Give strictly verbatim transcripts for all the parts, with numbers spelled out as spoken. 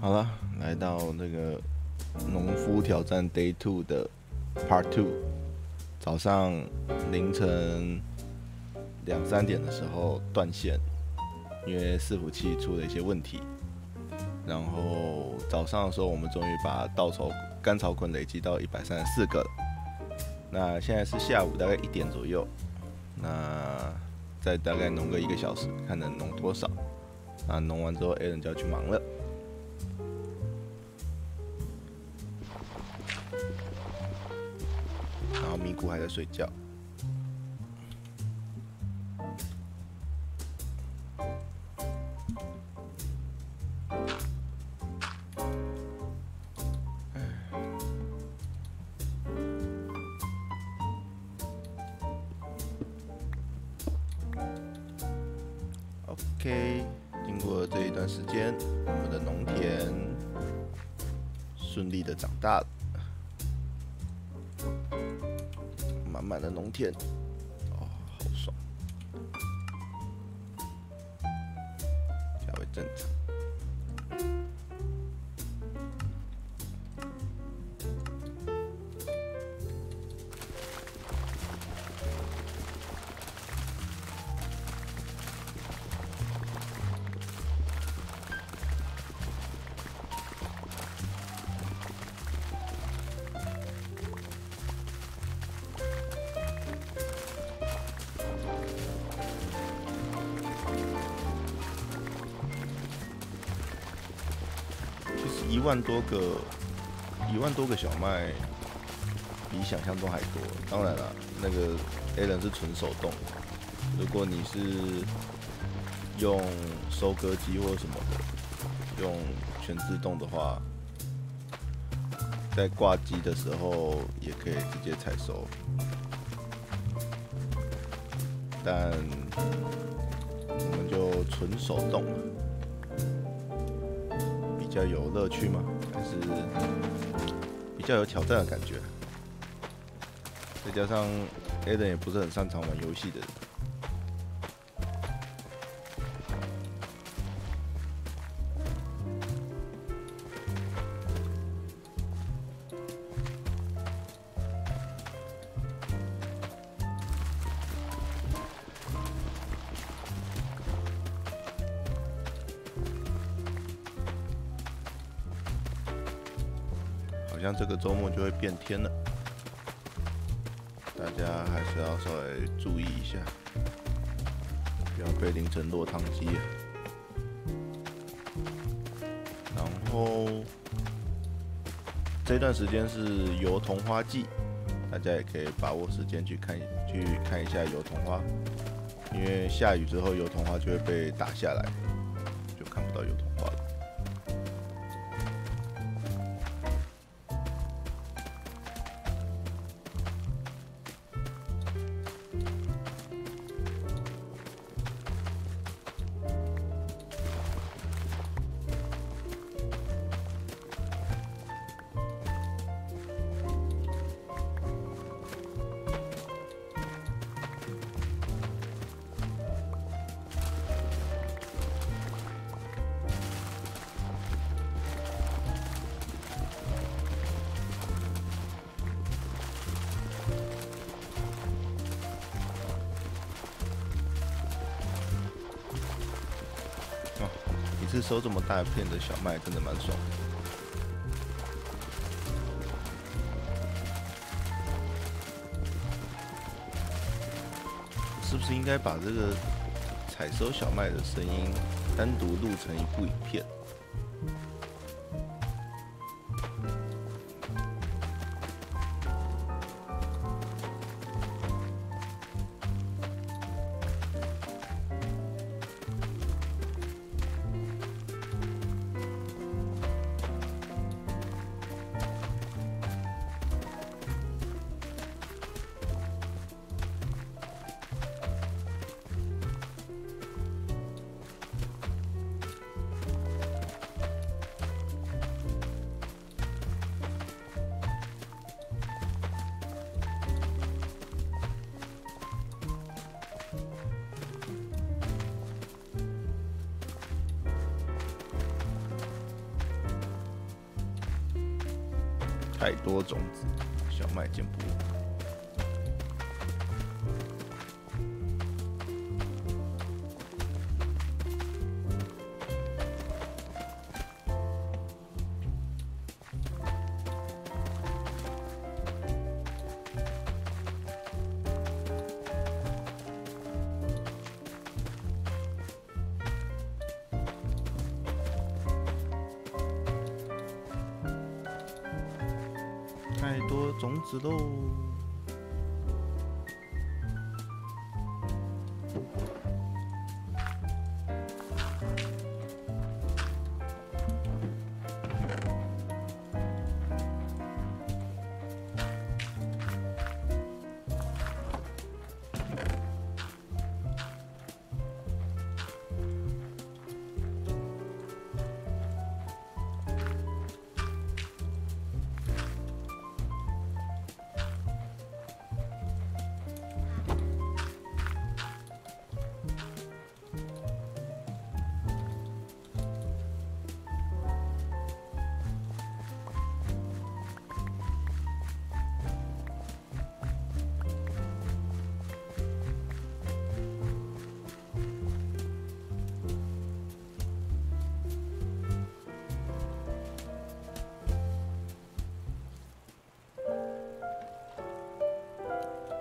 好了，来到那个农夫挑战 Day Two 的 Part Two。早上凌晨两三点的时候断线，因为伺服器出了一些问题。然后早上的时候，我们终于把稻草干草捆累积到一百三十四个了。那现在是下午大概一点左右，那再大概农个一个小时，看能农多少。那农完之后 ，Allen 就要去忙了。 然后咪咕还在睡觉。OK， 经过这一段时间，我们的农田顺利的长大了。 满满的农田，哦，好爽！下回正常。一万多个，一万多个小麦，比想象中还多。当然了，那个 Allen 是纯手动，如果你是用收割机或什么的，用全自动的话，在挂机的时候也可以直接采收。但我们就纯手动。 比较有乐趣吗？还是比较有挑战的感觉？再加上 Allen 也不是很擅长玩游戏的人。 好像这个周末就会变天了，大家还是要稍微注意一下，不要被淋成落汤鸡。然后这段时间是油桐花季，大家也可以把握时间去看去看一下油桐花，因为下雨之后油桐花就会被打下来，就看不到油桐花了。 每次收这么大片的小麦，真的蛮爽的。 是不是应该把这个采收小麦的声音单独录成一部影片？太多种子，小麦进步。太多种子喽！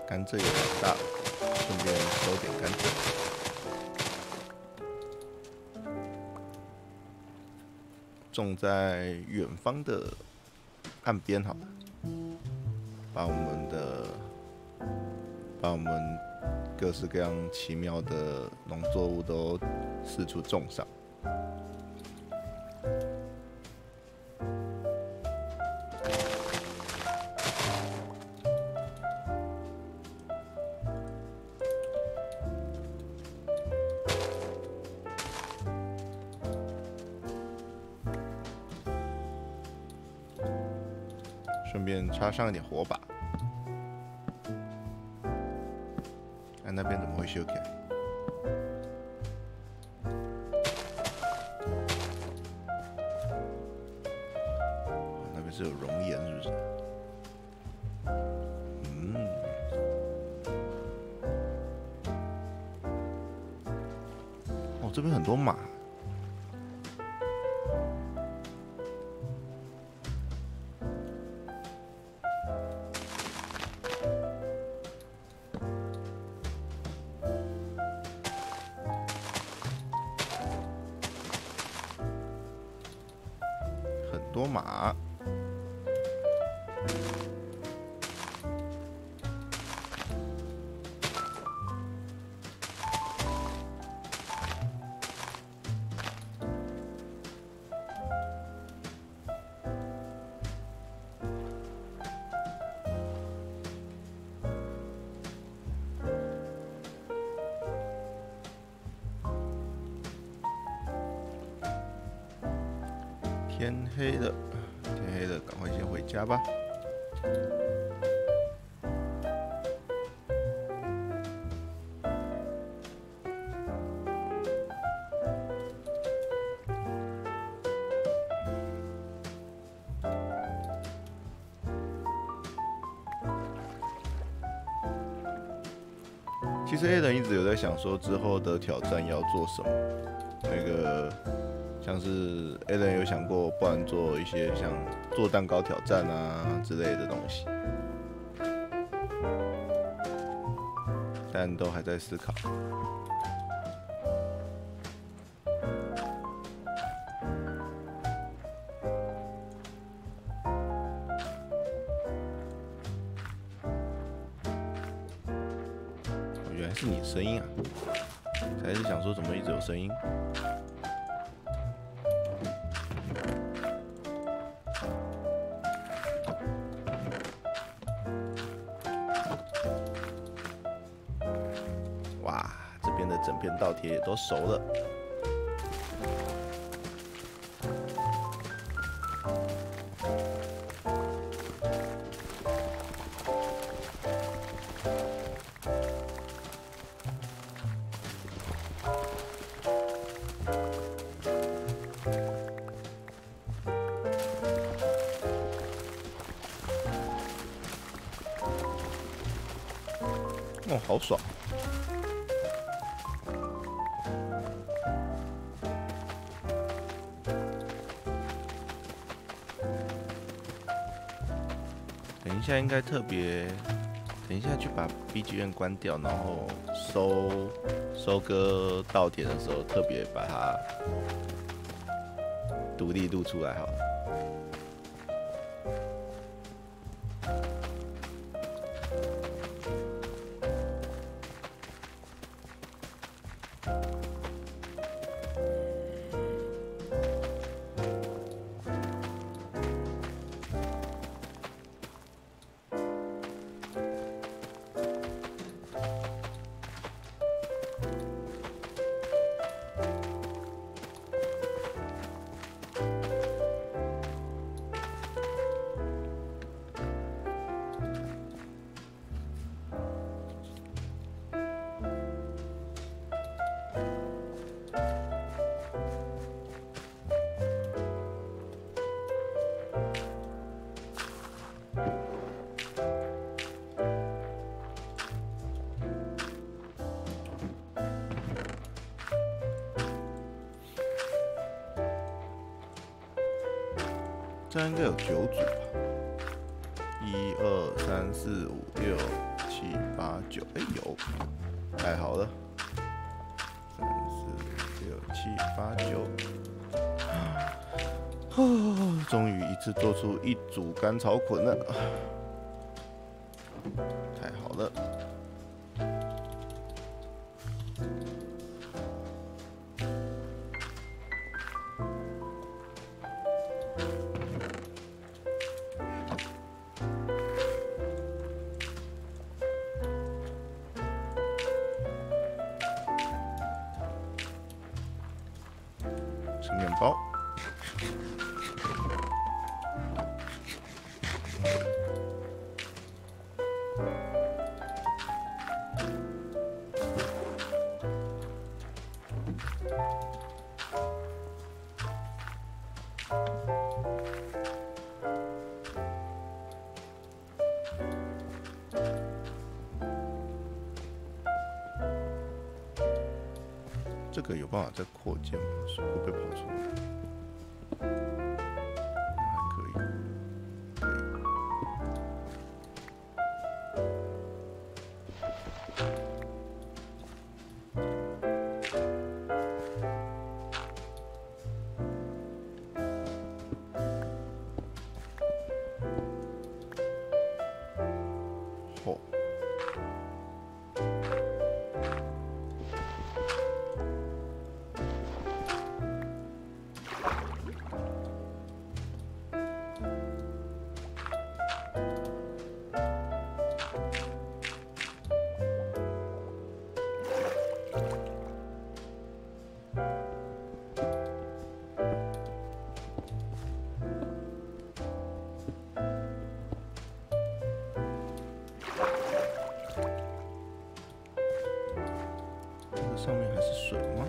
甘蔗也很大，顺便收点甘蔗，种在远方的岸边好了。把我们的，把我们各式各样奇妙的农作物都四处种上。 顺便插上一点火把。哎、啊，那边怎么会修起来？那边是有熔岩，是不是？嗯。哦，这边很多马。 多马，天黑了，天黑了，赶快先回家吧。 其实 Allen 一直有在想说之后的挑战要做什么，那个像是 Allen 有想过，不然做一些像做蛋糕挑战啊之类的东西，但都还在思考。 原来是你声音啊！才是想说怎么一直有声音。哇，这边的整片稻田也都熟了。动好爽。等一下应该特别，等一下去把 B G M 关掉，然后收收割到点的时候特别把它独立录出来好了。 这应该有九组吧？一二三四五六七八九，哎有，太好了！三四六七八九，哦，终于一次做出一组甘草捆了，太好了！ 这个有办法再扩建吗？是会不会跑出来？还可以，可以。哦。 上面还是水吗？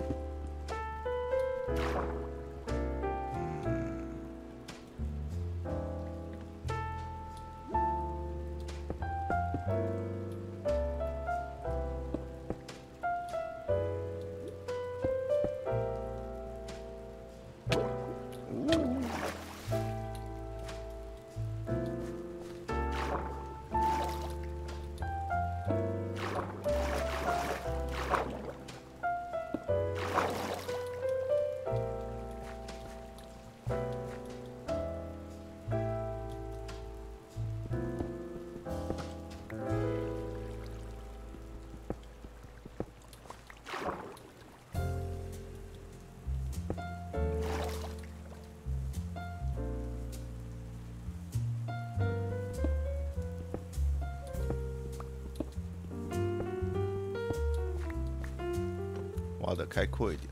嗯，挖得开阔一点。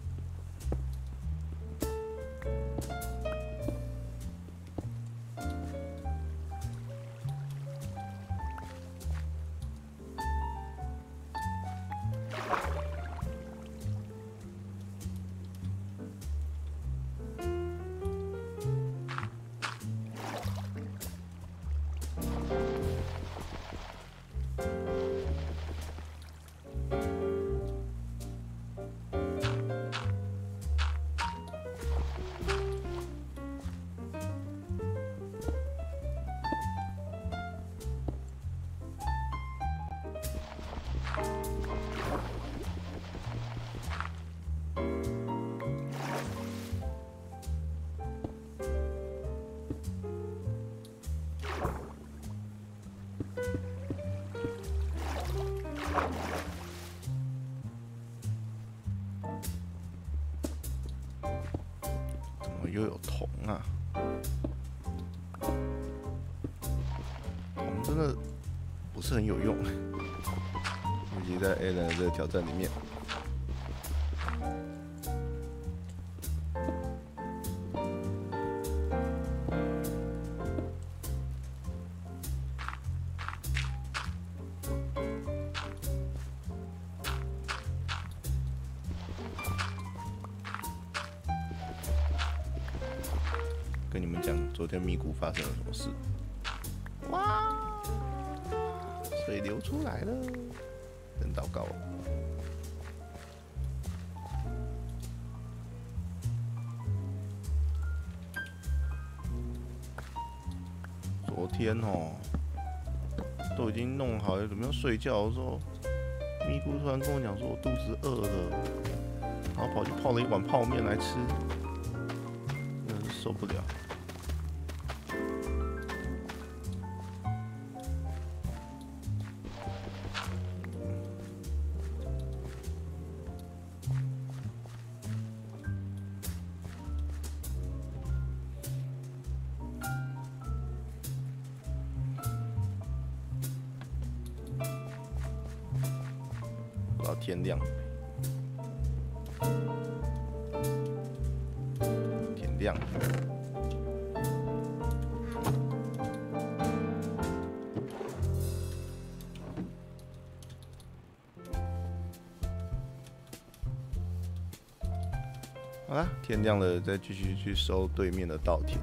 要有铜啊！铜真的不是很有用，尤其在 Allen 的这个挑战里面。 跟你们讲，昨天咪咕发生了什么事？哇！水流出来了，真糟糕！昨天哦，都已经弄好了，准备要睡觉的时候，咪咕突然跟我讲说，我肚子饿了，然后跑去泡了一碗泡面来吃。 受不了！不到天亮，天亮。 好啦，天亮了，再继续去收对面的稻田。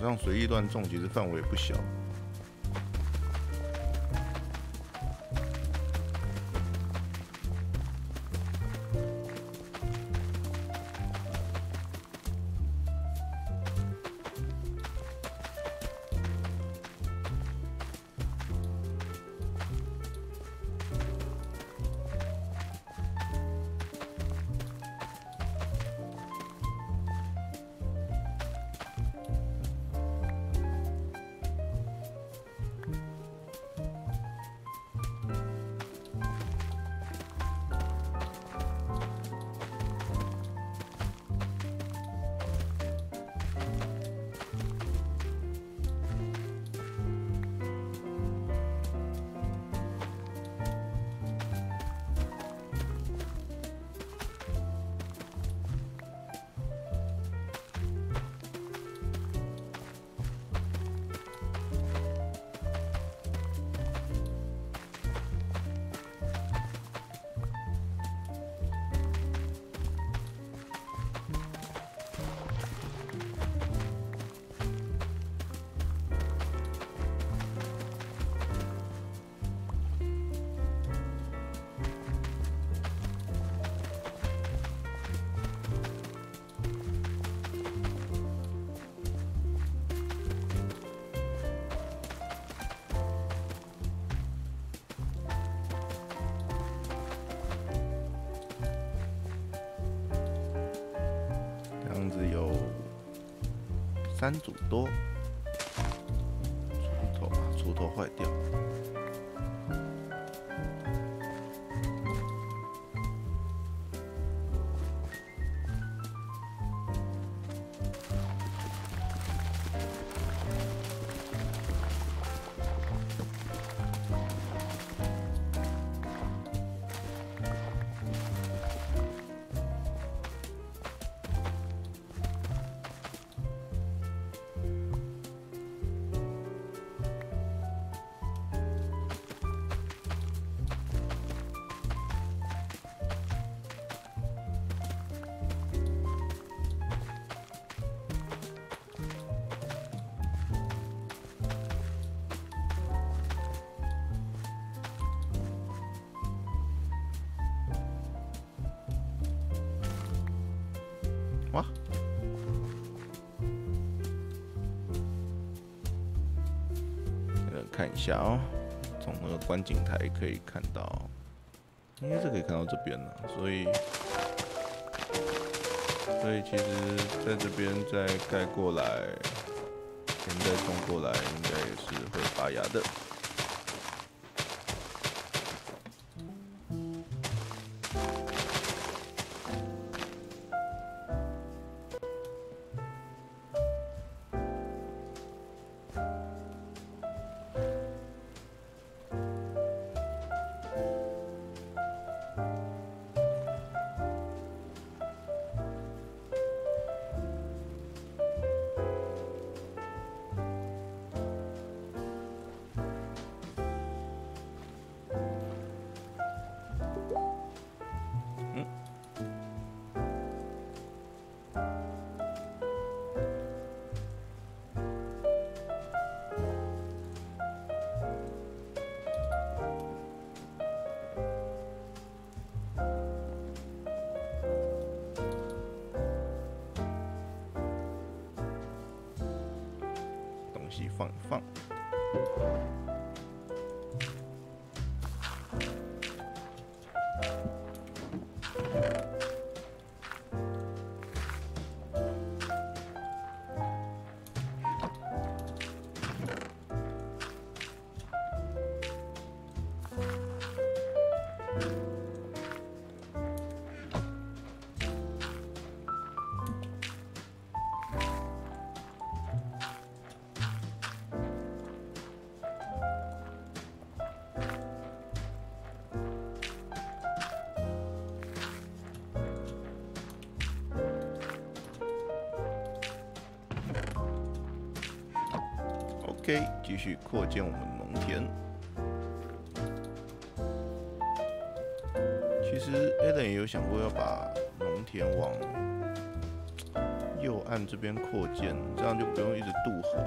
这样随意乱种，其实范围也不小。 三组多，锄头啊，锄头坏掉。看一下哦，从那个观景台可以看到，应该是可以看到这边了，所以，所以其实在这边再盖过来，连带冲过来，应该也是会发芽的。 放放，继续扩建我们农田。其实 Allen 也有想过要把农田往右岸这边扩建，这样就不用一直渡河。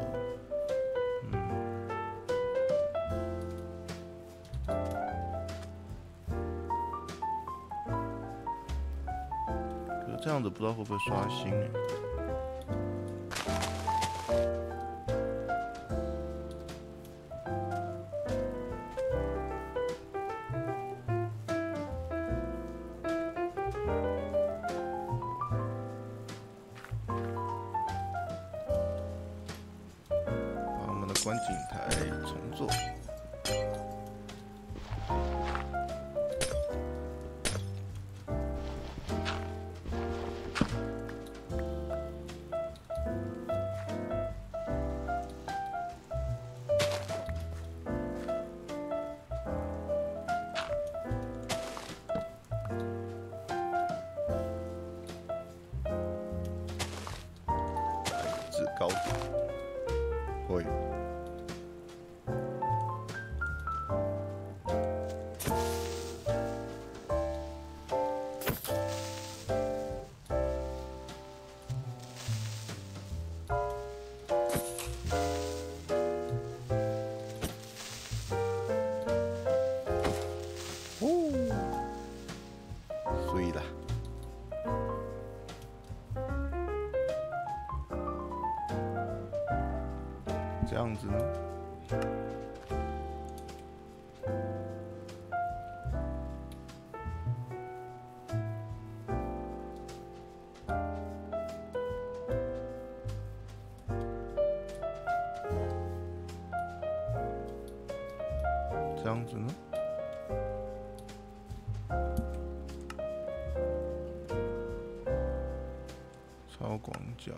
嗯，可这样子不知道会不会刷新哎、欸。 观景台重做。自高度，会。 这样子呢？这样子呢？ 超广角。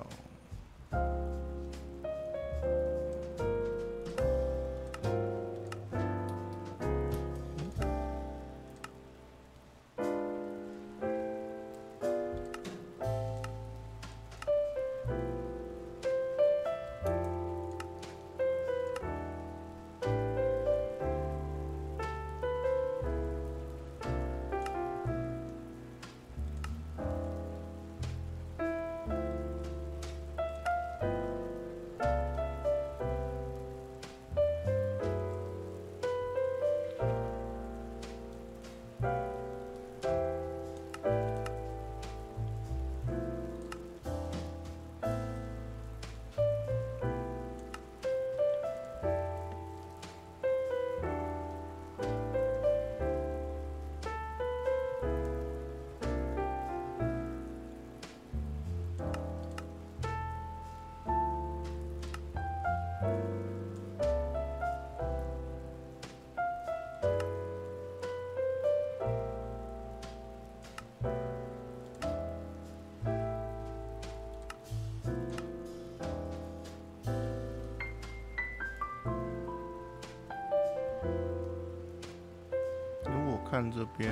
看这边。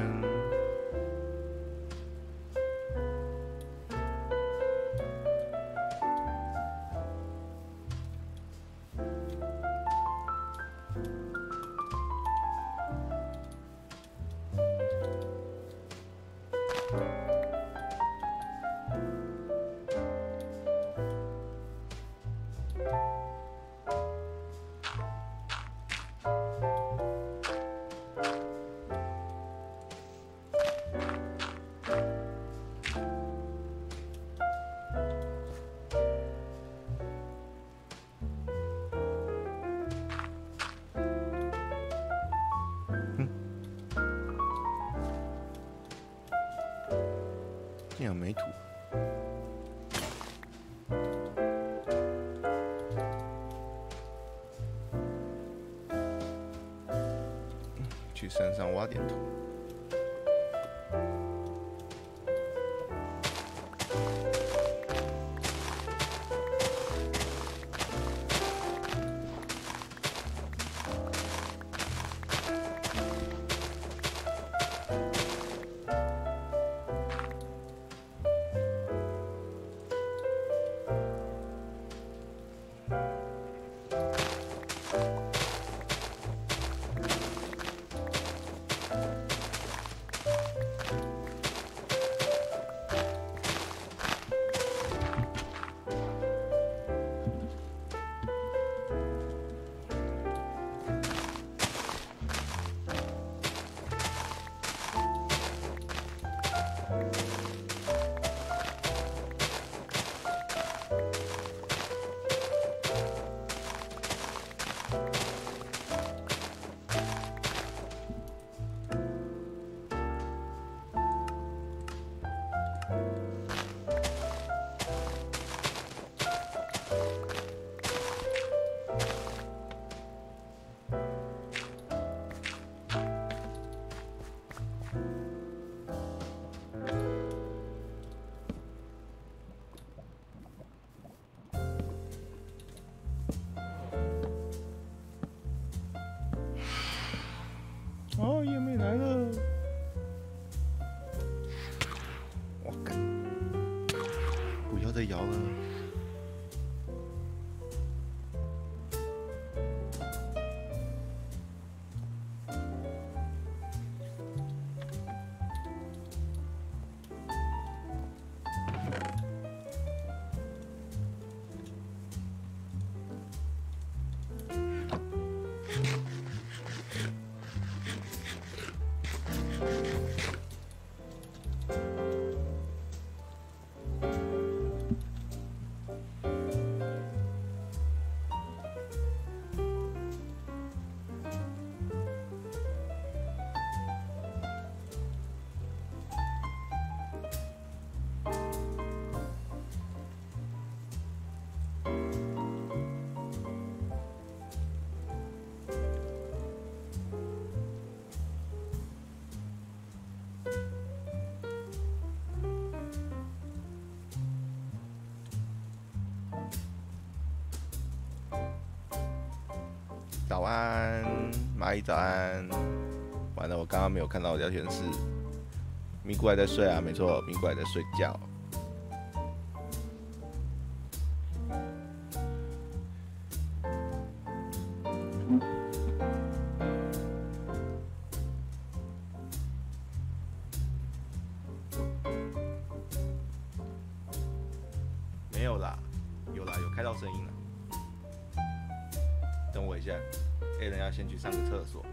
没土。去山上挖点土。哦，叶妹来了！我干，不要再摇了。早安，蚂蚁早安。完了，我刚刚没有看到我聊天室，咪咕还在睡啊，没错，咪咕还在睡觉。没有啦，有啦，有开到声音了。等我一下 ，Allen 要先去上个厕所。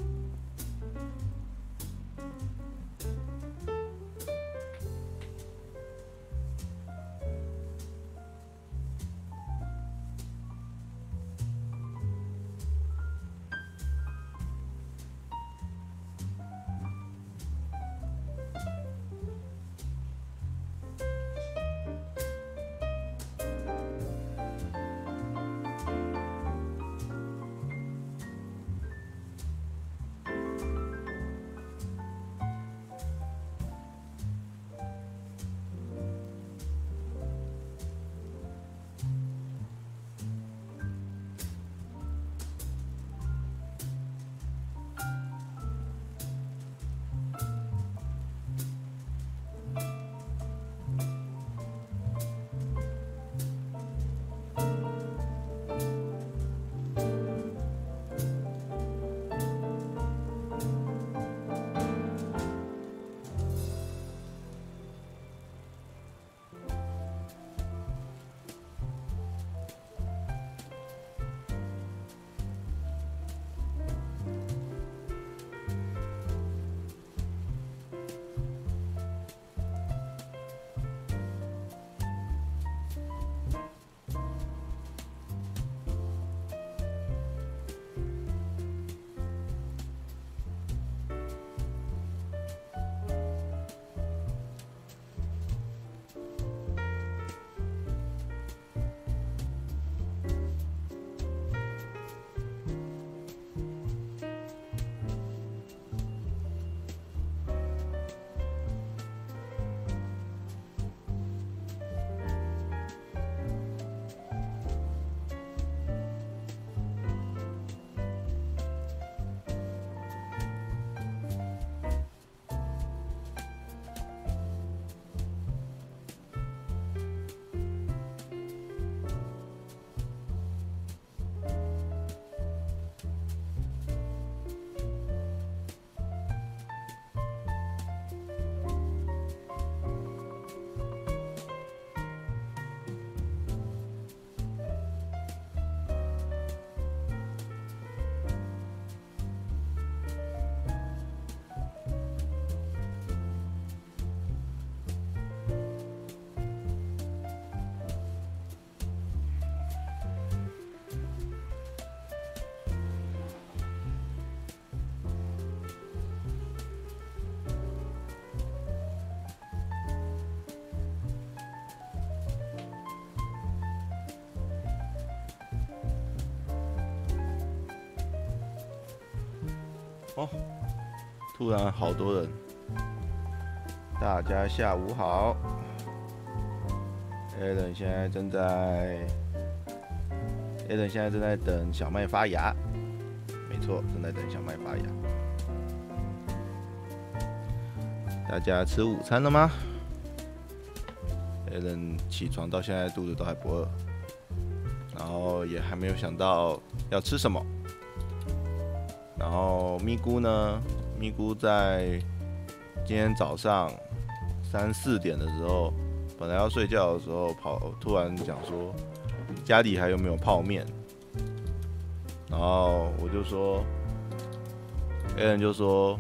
哦，突然好多人。大家下午好。Allen 现在正在 ，Allen 现在正在等小麦发芽。没错，正在等小麦发芽。大家吃午餐了吗 ？Allen 起床到现在肚子都还不饿，然后也还没有想到要吃什么。 然后咪咕呢？咪咕在今天早上三四点的时候，本来要睡觉的时候跑，突然讲说家里还有没有泡面？然后我就说 ，Allen 就说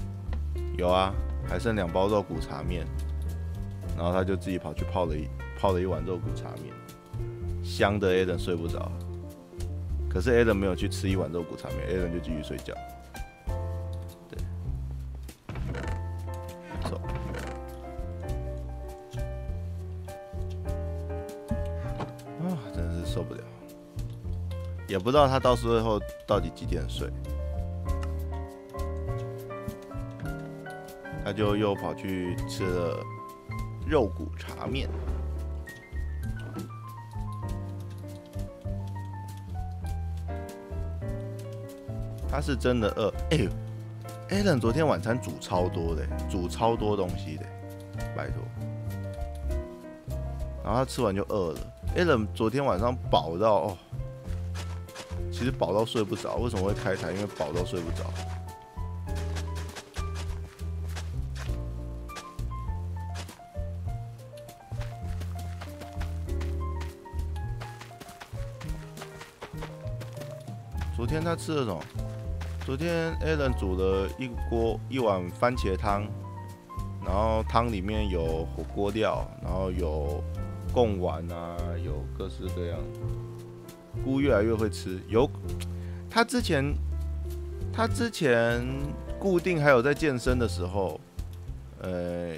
有啊，还剩两包肉骨茶面。然后他就自己跑去泡了一泡了一碗肉骨茶面，香的 Allen 睡不着。可是 Allen 没有去吃一碗肉骨茶面 ，Allen 就继续睡觉。 受不了，也不知道他到最后到底几点睡，他就又跑去吃了肉骨茶面。他是真的饿，哎呦 ，Allen 昨天晚餐煮超多的，煮超多东西的，拜托。然后他吃完就饿了。 Allen 昨天晚上饱到哦，其实饱到睡不着。为什么会开台？因为饱到睡不着。昨天他吃了什么？昨天 Allen 煮了一锅一碗番茄汤，然后汤里面有火锅料，然后有。 贡丸啊，有各式各样。菇越来越会吃，有他之前，他之前固定还有在健身的时候，呃，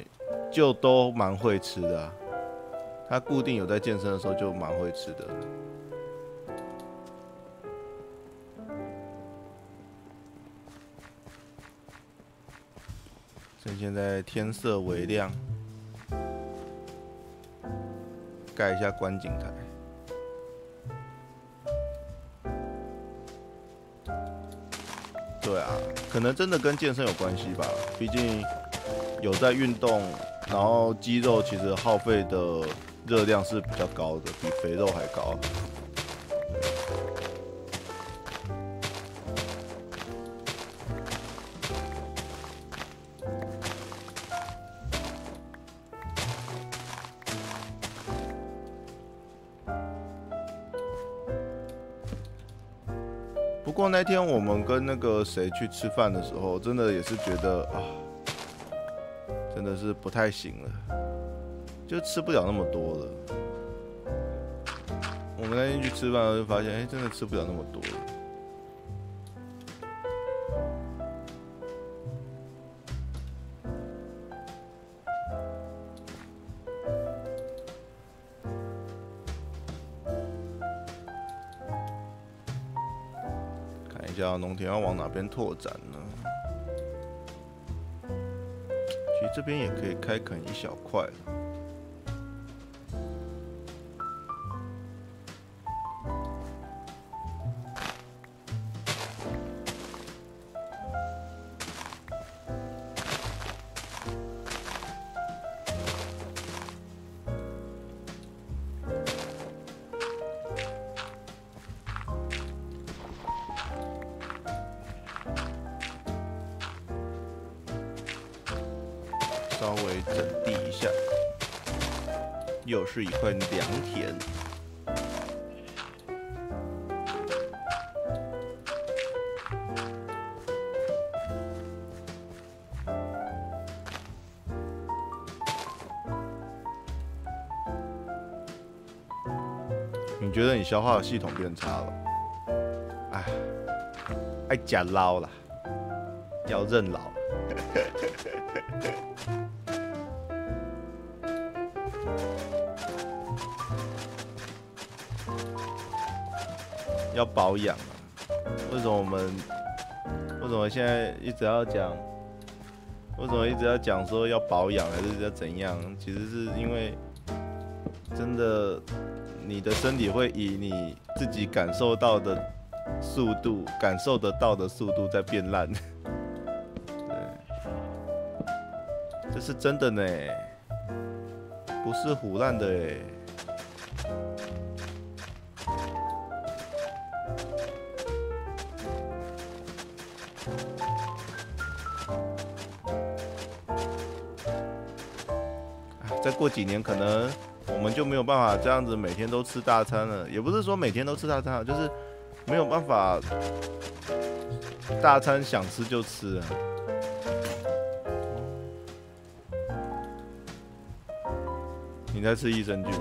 就都蛮会吃的啊。他固定有在健身的时候就蛮会吃的。趁现在天色微亮。 盖一下观景台。对啊，可能真的跟健身有关系吧。毕竟有在运动，然后肌肉其实耗费的热量是比较高的，比肥肉还高。不过那天我们跟那个谁去吃饭的时候，真的也是觉得啊，真的是不太行了，就吃不了那么多了。我们那天去吃饭就发现，哎，真的吃不了那么多了。 农田要往哪边拓展呢？其实这边也可以开垦一小块。稍微整地一下，又是一块良田。你觉得你消化的系统变差了？哎，爱假捞啦，要认老。要保养啊！为什么我们为什么现在一直要讲？为什么一直要讲说要保养还是要怎样？其实是因为真的，你的身体会以你自己感受到的速度、感受得到的速度在变烂。对，这是真的呢，不是唬烂的哎。 再过几年，可能我们就没有办法这样子每天都吃大餐了。也不是说每天都吃大餐，就是没有办法大餐想吃就吃啊。你在吃益生菌吗？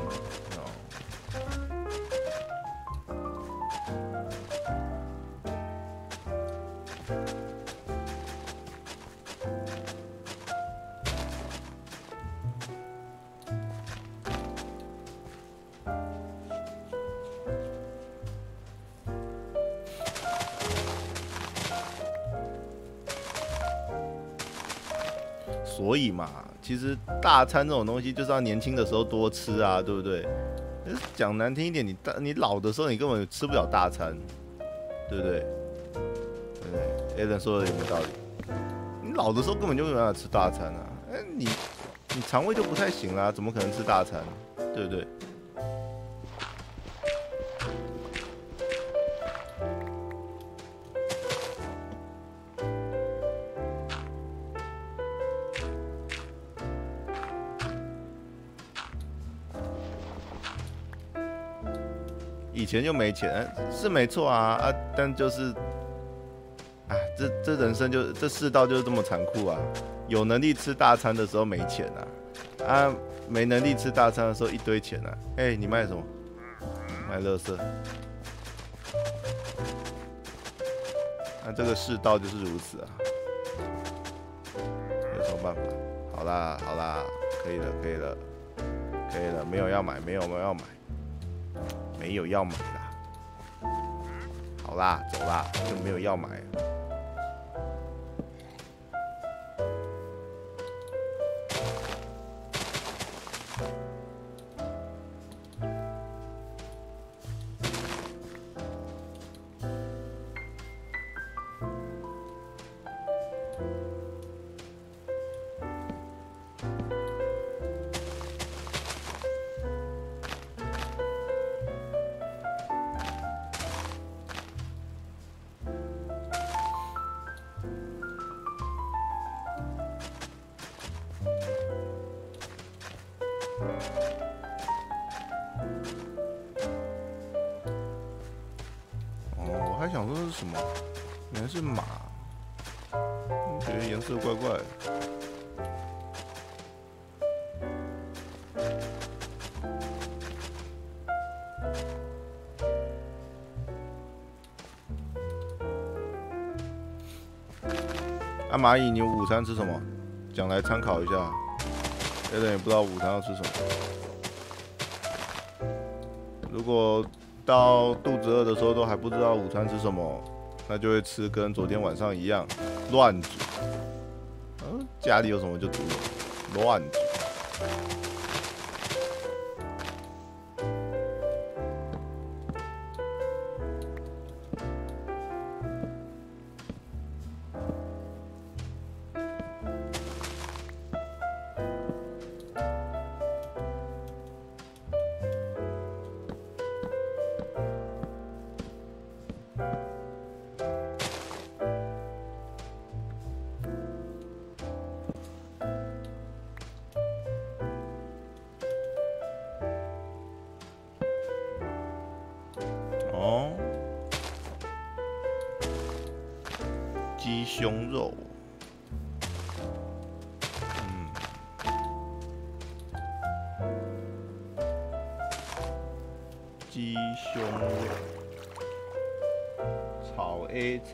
所以嘛，其实大餐这种东西就是要年轻的时候多吃啊，对不对？讲难听一点，你大你老的时候你根本吃不了大餐，对不对？对不对 ？Allen 说的有没有道理？你老的时候根本就没办法吃大餐啊，哎，你你肠胃就不太行啦、啊，怎么可能吃大餐？对不对？ 以前就没钱是没错啊啊，但就是啊，这这人生就这世道就是这么残酷啊！有能力吃大餐的时候没钱啊，啊，没能力吃大餐的时候一堆钱啊！哎、欸，你卖什么？卖垃圾。那、啊、这个世道就是如此啊，有什么办法？好啦好啦，可以了可以了可以了，没有要买没有没有要买。 没有要买啦，好啦，走啦，就没有要买了。想说是什么？原来是马，我觉得颜色怪怪的。啊，蚂蚁，你午餐吃什么？讲来参考一下。有点也不知道午餐要吃什么。如果 到肚子饿的时候都还不知道午餐吃什么，那就会吃跟昨天晚上一样乱煮。嗯，家里有什么就煮什么，乱煮。鸡胸肉，嗯，鸡胸肉炒 A 菜，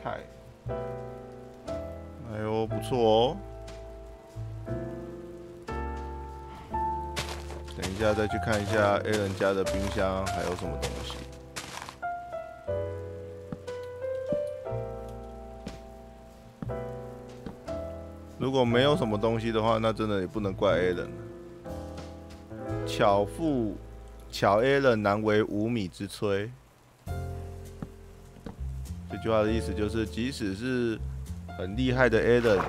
哎呦，不错哦。等一下再去看一下 Allen 家的冰箱还有什么东西。如果没有什么东西的话，那真的也不能怪 Allen。巧妇巧 Allen 难为无米之炊。这句话的意思就是，即使是很厉害的 Allen，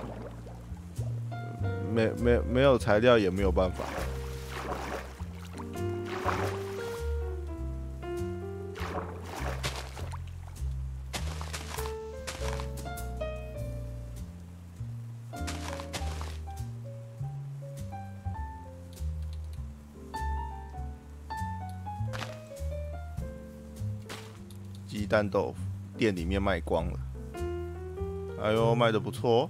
没没没有材料也没有办法。 鸡蛋豆腐店里面卖光了，哎呦，卖的不错哦。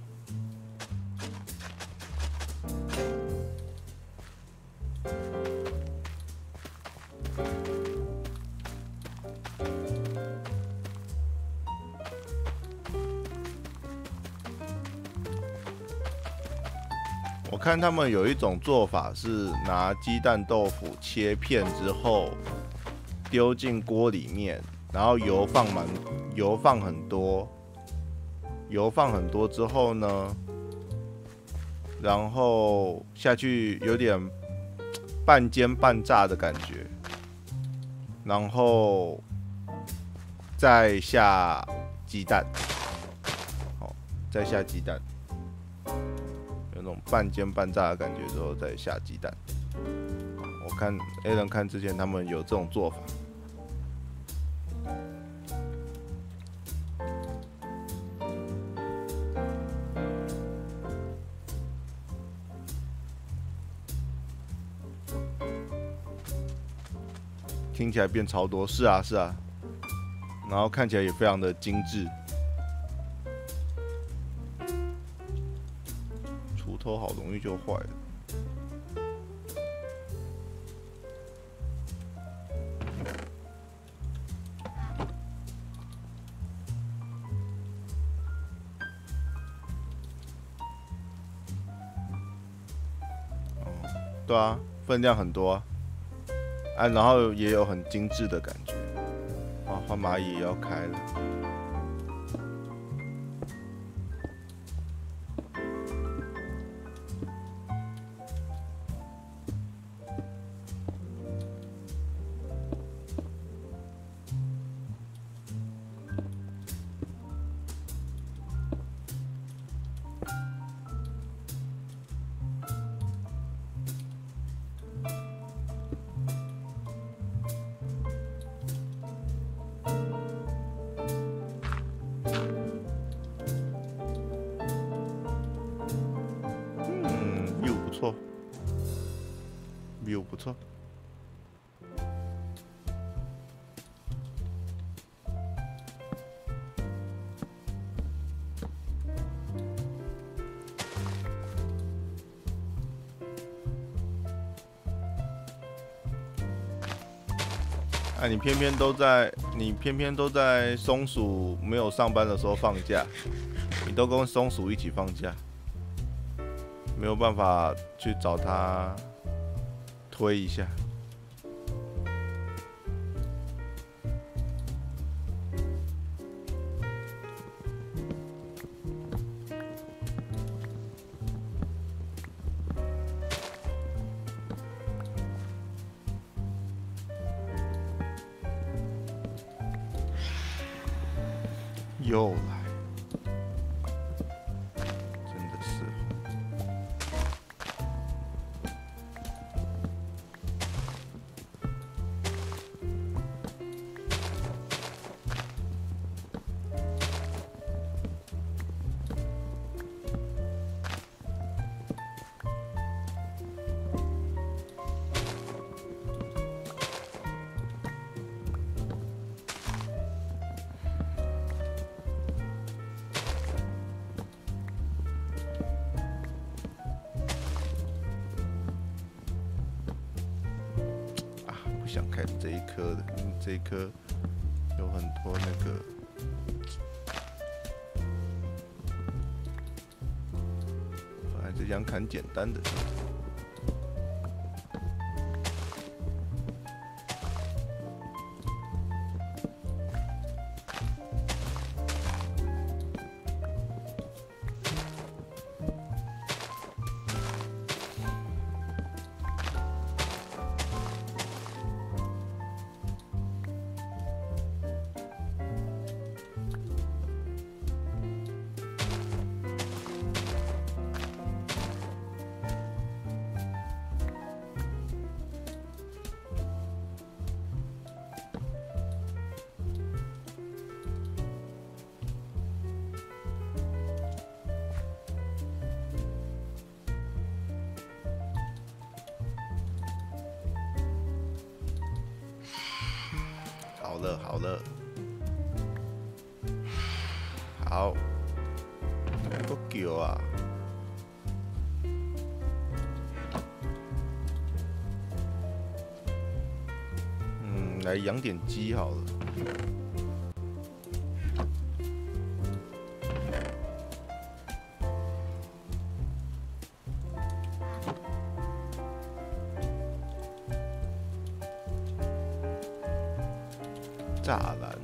我看他们有一种做法是拿鸡蛋豆腐切片之后丢进锅里面。 然后油放满，油放很多，油放很多之后呢，然后下去有点半煎半炸的感觉，然后再下鸡蛋，好，再下鸡蛋，有种半煎半炸的感觉之后再下鸡蛋。我看 Allen 看之前他们有这种做法。 听起来变超多，是啊是啊，然后看起来也非常的精致。锄头好容易就坏了。哦，对啊，分量很多啊。 啊，然后也有很精致的感觉。啊，花蚂蚁也要开了。view 不错，哎、啊，你偏偏都在，你偏偏都在松鼠没有上班的时候放假，你都跟松鼠一起放假，没有办法去找它。 推一下，又来。 想看这一颗的，因为这一颗有很多那个。本来只想砍简单的。好了好了，好，多久啊？嗯，来养点鸡好了。栅栏，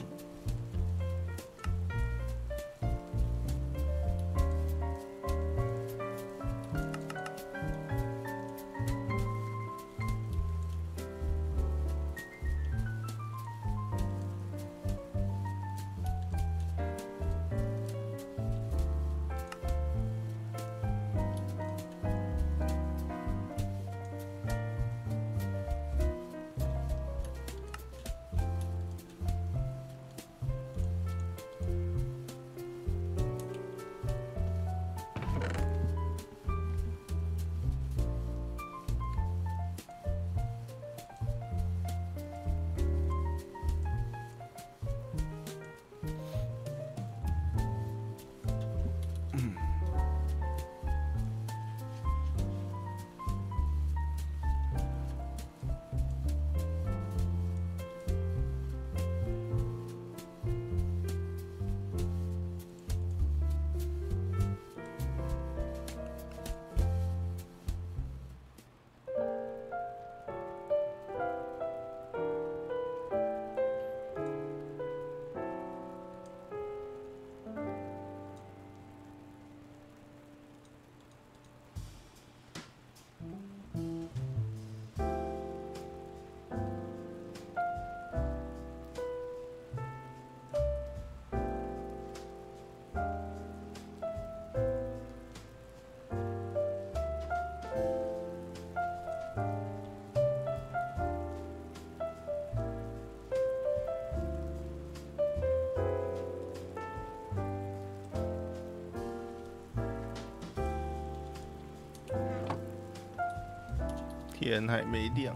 天还没亮。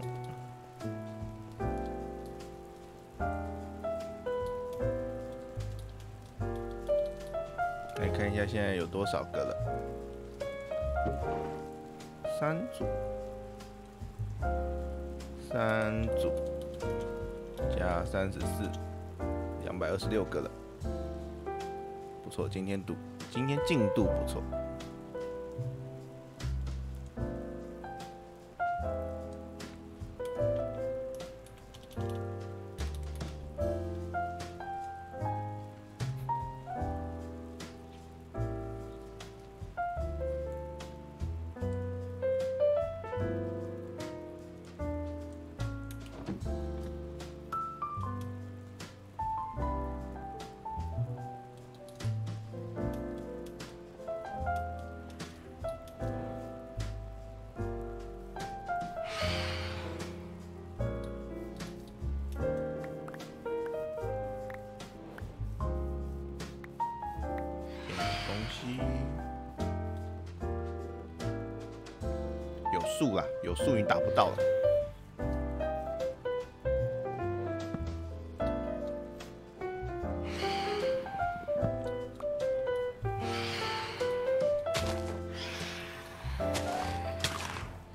来看一下现在有多少个了，三组，三组加三十四，两百二十六个了，不错，今天度，今天进度不错。 有树啦，有树你打不到了。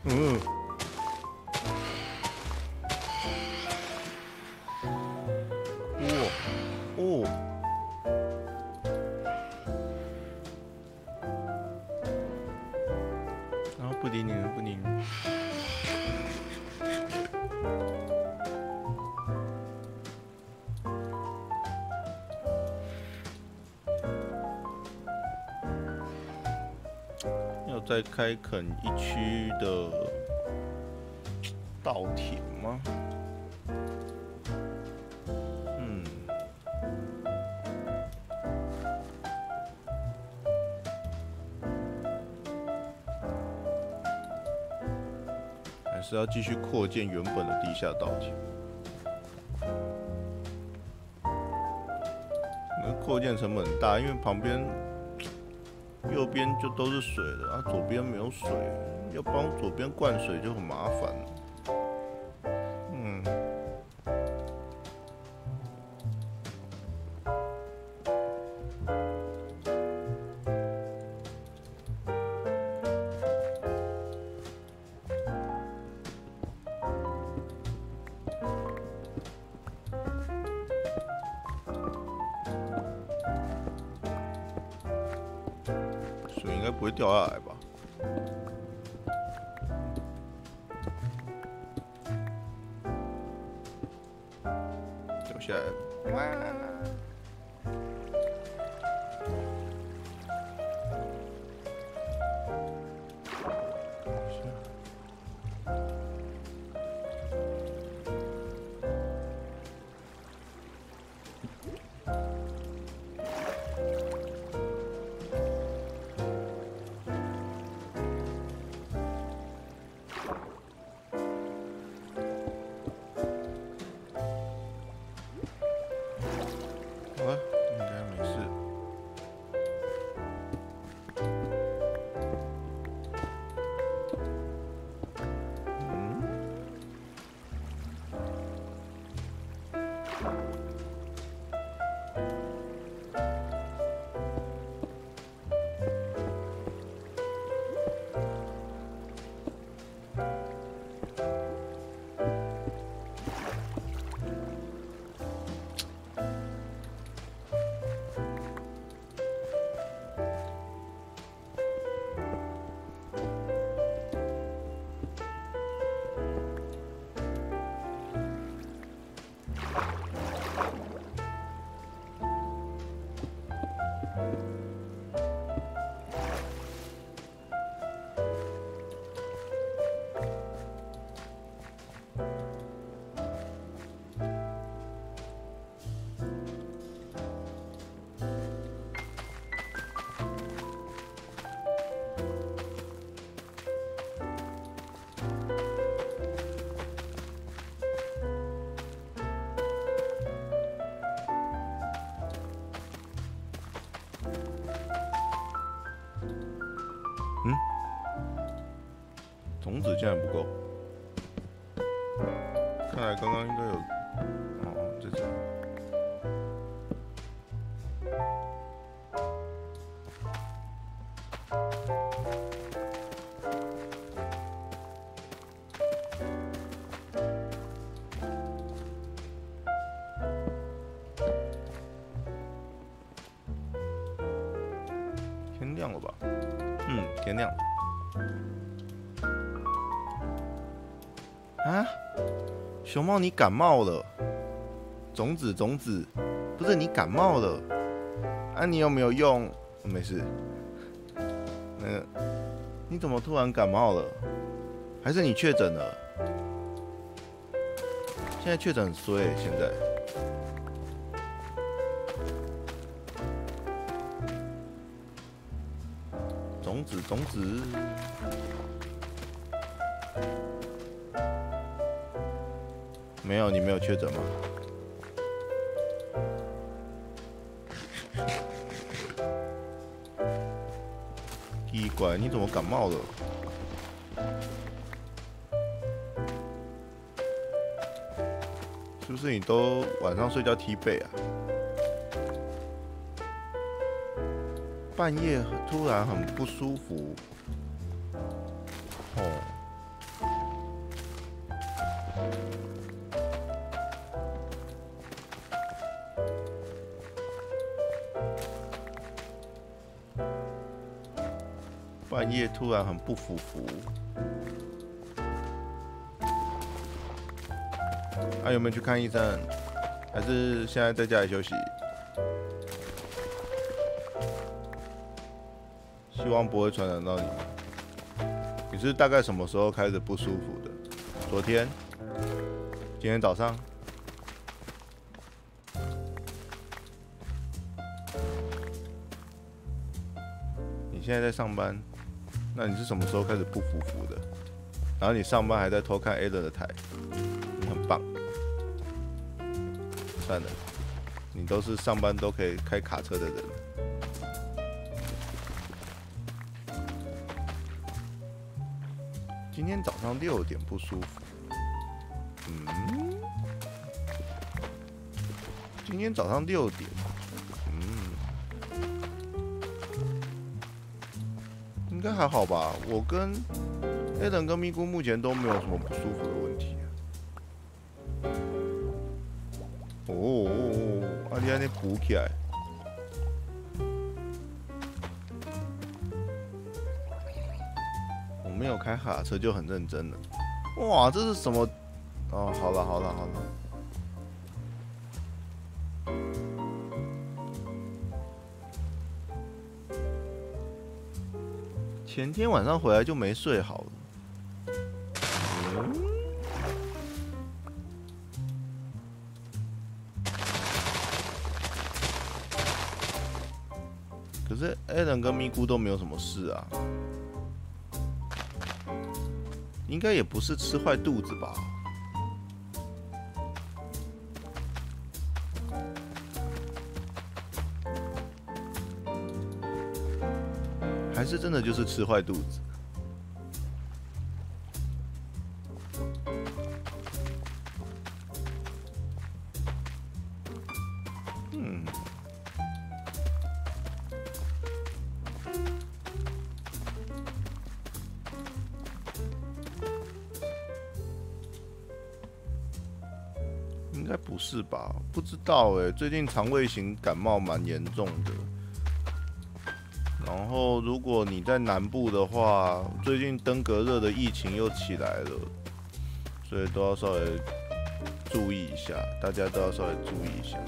嗯，哦哦。 不理你了，不理你了。要再开垦一区的稻田吗？嗯，是要继续扩建原本的地下稻田。那扩建成本很大，因为旁边、右边就都是水了，啊，左边没有水，要帮左边灌水就很麻烦。嗯，该不会掉下来吧？掉下来了。种子竟然不够，看来刚刚应该有哦，这只。天亮了吧？嗯，天亮了。 啊，熊猫，你感冒了？种子，种子，不是你感冒了？啊，你有没有用？哦、没事。那个，你怎么突然感冒了？还是你确诊了？现在确诊很衰、欸，现在。种子，种子。 没有，你没有确诊吗？奇怪，你怎么感冒了？是不是你都晚上睡觉踢被啊？半夜突然很不舒服。 半夜突然很不舒服，啊，有没有去看医生？还是现在在家里休息？希望不会传染到你。你是大概什么时候开始不舒服的？昨天？今天早上？ 你现在在上班，那你是什么时候开始不服服的？然后你上班还在偷看 Allen 的台，你很棒。算了，你都是上班都可以开卡车的人。今天早上六点不舒服，嗯，今天早上六点。 应该还好吧，我跟 Allen 跟咪咕目前都没有什么不舒服的问题、啊。哦，阿丽安尼补起来，没有开卡车就很认真了。哇，这是什么？哦，好了好了好了。前天晚上回来就没睡好了。 可是 Allen 跟咪咕都没有什么事啊，应该也不是吃坏肚子吧？还是真的就是吃坏肚子？ 应该不是吧？不知道哎、欸，最近肠胃型感冒蛮严重的。然后，如果你在南部的话，最近登革热的疫情又起来了，所以都要稍微注意一下，大家都要稍微注意一下。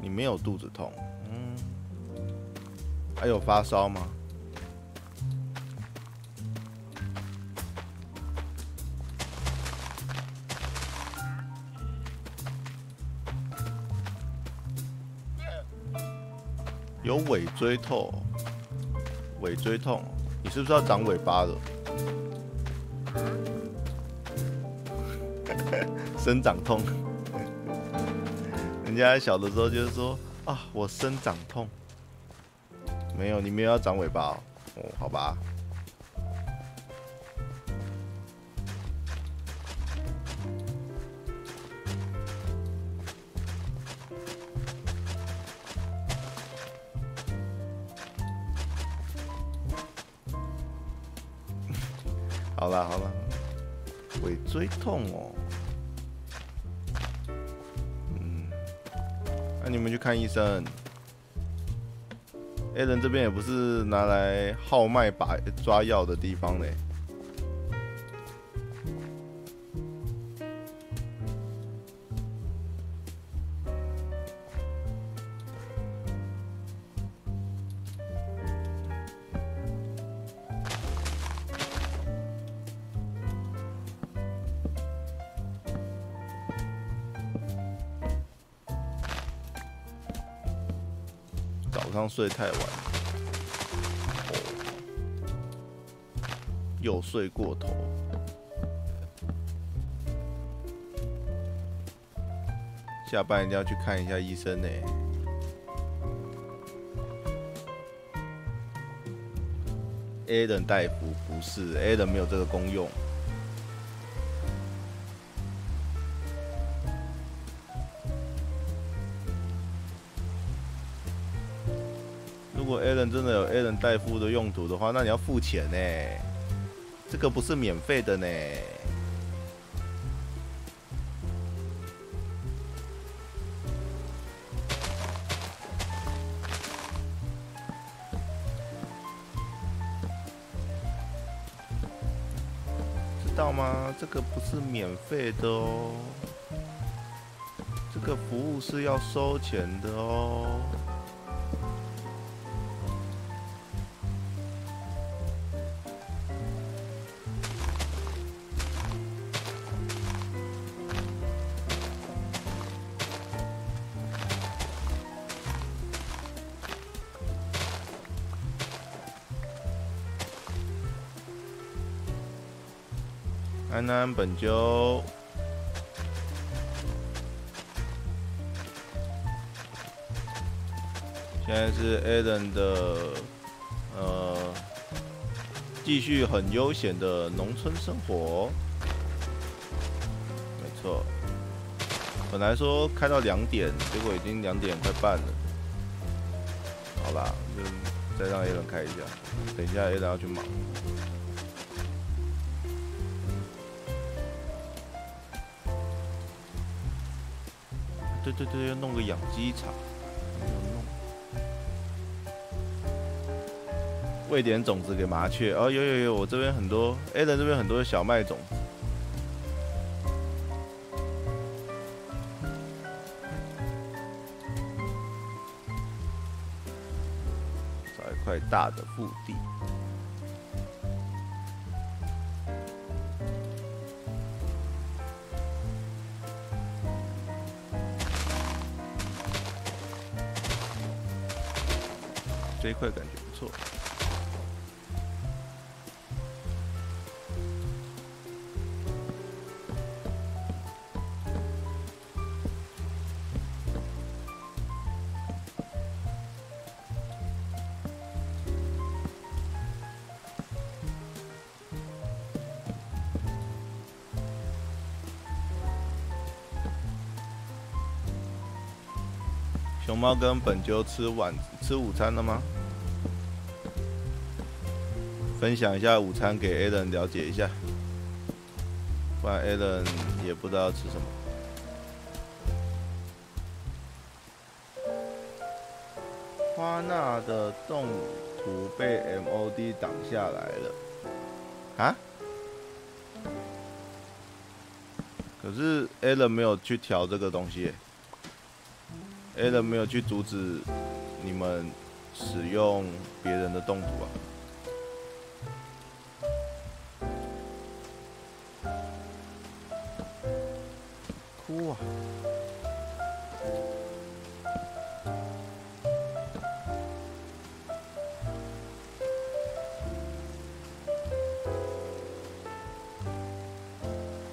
你没有肚子痛？ 还有发烧吗？有尾椎痛，尾椎痛，你是不是要长尾巴了？生长痛，人家小的时候就是说啊，我生长痛。 没有，你没有要长尾巴哦。哦，好吧。好了好了，尾椎痛哦。嗯，那你们去看医生。 Allen 这边也不是拿来号脉把抓药的地方嘞。早上睡太晚，又睡过头。下班一定要去看一下医生呢。Allen 大夫不是 Allen 没有这个功用。 如果 Allen 真的有 Allen 代付的用途的话，那你要付钱呢、欸，这个不是免费的呢、欸。知道吗？这个不是免费的哦，这个服务是要收钱的哦。 安安本鸠，现在是 Allen 的呃，继续很悠闲的农村生活。没错，本来说开到两点，结果已经两点快半了。好啦，就再让 Allen 开一下，等一下 Allen 要去忙。对对对，要弄个养鸡场，没有弄。喂点种子给麻雀。哦，有有有，我这边很多 ，Allen 这边很多小麦种子。 块大的腹地，这一块感觉不错。熊猫跟本鸠吃晚吃午餐了吗？分享一下午餐给 Allen 了解一下，不然 Allen 也不知道要吃什么。 花娜的动图被 M O D 挡下来了，啊？可是 Allen 没有去调这个东西耶。 Allen 没有去阻止你们使用别人的动图啊！哭啊！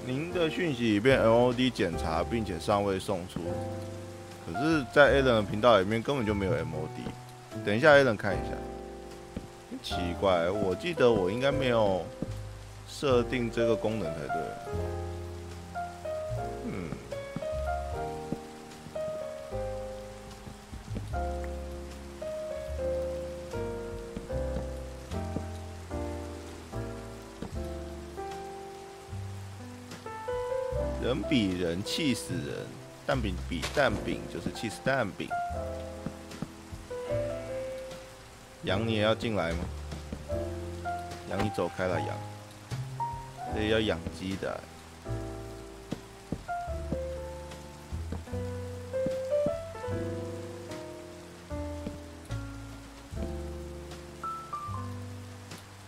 您的讯息已被 M O D 检查，并且尚未送出。 可是，在 Allen 的频道里面根本就没有 M O D。等一下 ，Allen 看一下。奇怪，我记得我应该没有设定这个功能才对。嗯。人比人气死人。 蛋饼比蛋饼就是 cheese 蛋饼，羊你也要进来吗？羊你走开了，羊，这也要养鸡的、啊。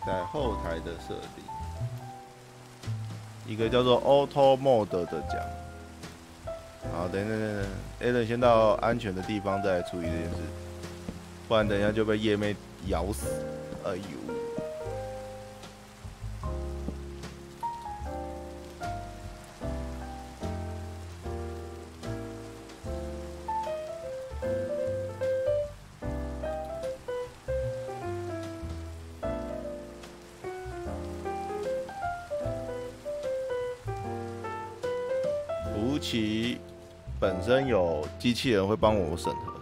在后台的设定，一个叫做 Auto Mode 的奖。 好，等等等等 ，Allen 先到安全的地方再来处理这件事，不然等一下就被夜妹咬死。哎呦！福奇。 本身有机器人会帮我审核，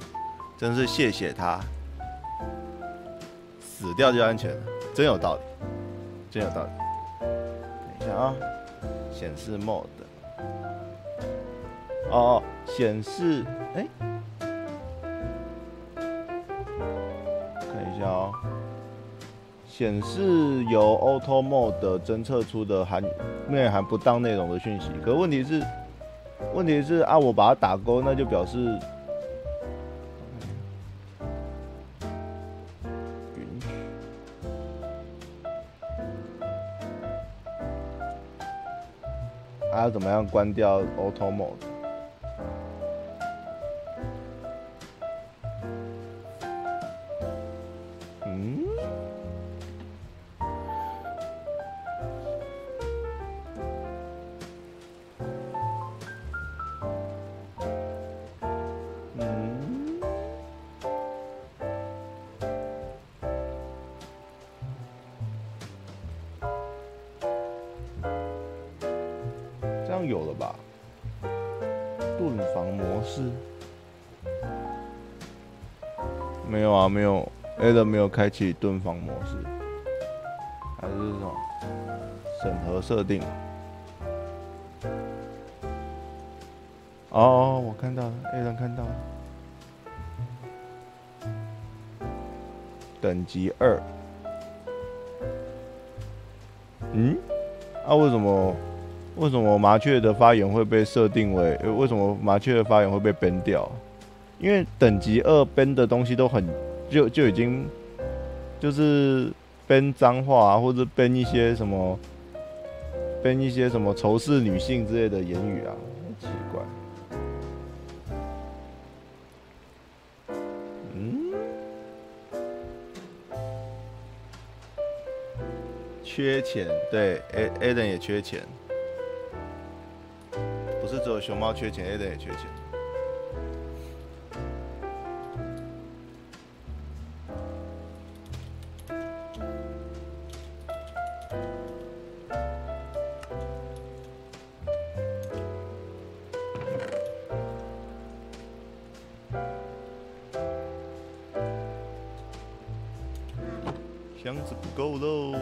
真是谢谢他。死掉就安全了，真有道理，真有道理。等一下啊，显示 mode。哦哦，显示，哎、欸，看一下哦，显示由 auto mode 侦测出的含内含不当内容的讯息。可问题是。 问题是啊，我把它打勾，那就表示允许。啊，怎么样关掉 Auto Mode？ 嗯，有了吧？盾防模式没有啊，没有 ，Allen 没有开启盾防模式，还是什么审核设定？哦，我看到了 ，Allen 看到了。等级二。嗯？啊，为什么？为什么麻雀的发言会被设定为？呃、为什么麻雀的发言会被 ban 掉？因为等级二 ban 的东西都很，就就已经，就是 ban 脏话、啊，或者 ban 一些什么 ，ban 一些什么仇视女性之类的言语啊，很奇怪。 缺钱，对 ，Allen 也缺钱，不是只有熊猫缺钱 ，Allen 也缺钱。箱子不够喽。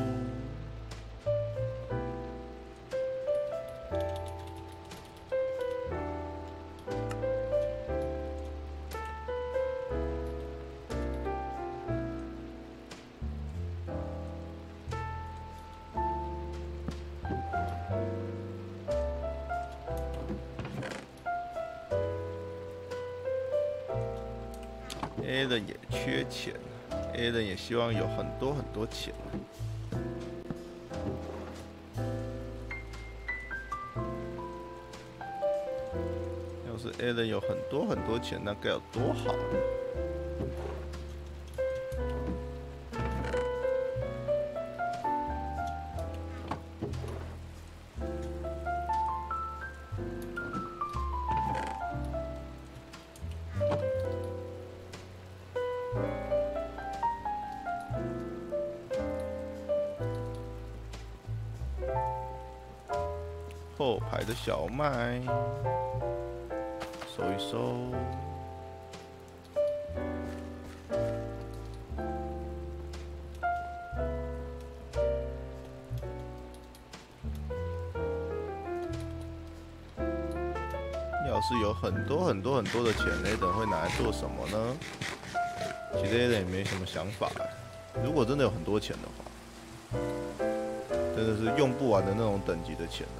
Allen 也缺钱 ，Allen 也希望有很多很多钱。要是 Allen 有很多很多钱，那该有多好！ 后排的小麦，收一收。要是有很多很多很多的钱 ，Allen 会拿来做什么呢？其实 Allen 也没什么想法。如果真的有很多钱的话，真的是用不完的那种等级的钱的话。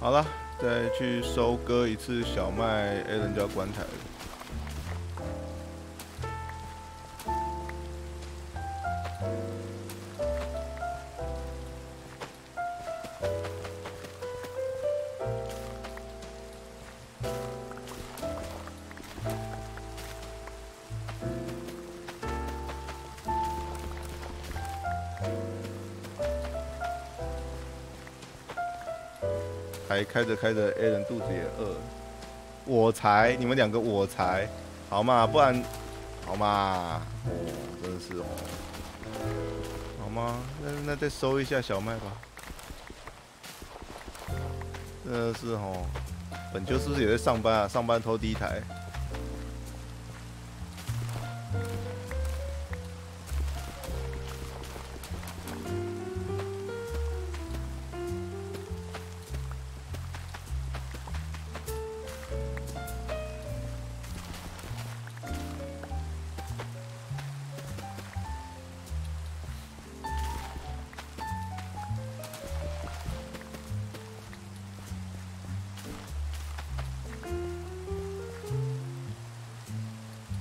好了，再去收割一次小麦 ，Allen 就要关台了。 还开着开着 ，Allen 肚子也饿了。我才，你们两个我才，好嘛，不然，好嘛，哦，真的是哦，好吗？那那再收一下小麦吧。真的是哦，本秋是不是也在上班啊？上班偷第一台。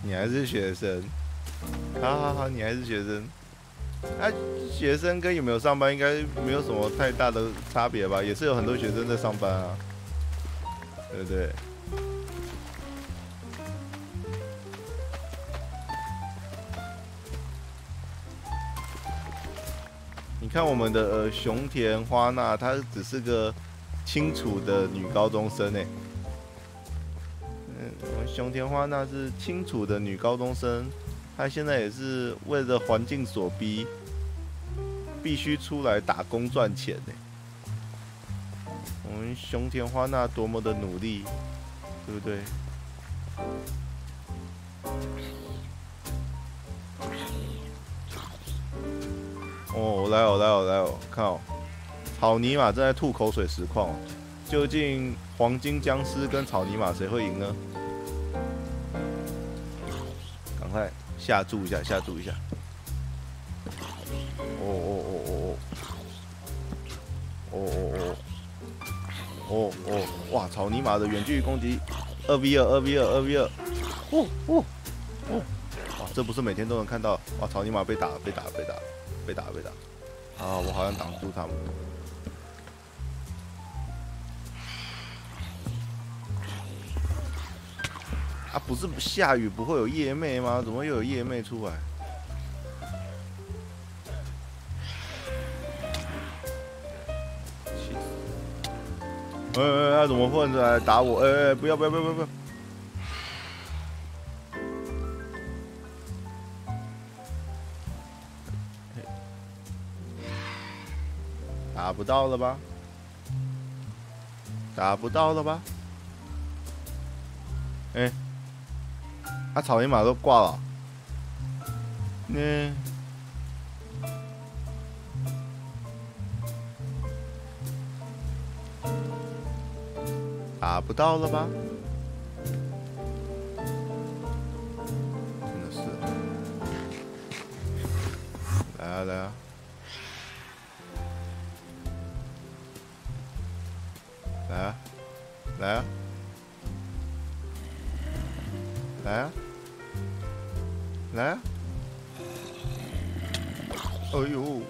你还是学生，好好好，你还是学生。啊，学生跟有没有上班应该没有什么太大的差别吧？也是有很多学生在上班啊，对不对？看我们的呃熊田花娜，她只是个清楚的女高中生哎。嗯，我们熊田花娜是清楚的女高中生，她现在也是为了环境所逼，必须出来打工赚钱哎。 我们熊田花娜多么的努力，对不对？哦，来哦，来哦，来哦！看哦，草泥马正在吐口水实况、哦，究竟黄金僵尸跟草泥马谁会赢呢？赶快下注一下，下注一下！哦哦哦哦哦！哦哦哦！ 哦哦，哇！草泥马的远距离攻击，二 v 二，二 v 二，二 v 二，哦哦哦，哇！这不是每天都能看到哇！草泥马被打，被打，被打，被打，被打，啊！我好像挡不住他们。啊，不是下雨不会有夜魅吗？怎么又有夜魅出来？ 哎哎哎！怎么混着来打我？哎哎！不要不要不要不要！打不到了吧？打不到了吧？哎、欸，啊，草泥马都挂了。嗯。 打不到了吧？真的是，来啊来啊！来啊来啊来啊来啊！哎呦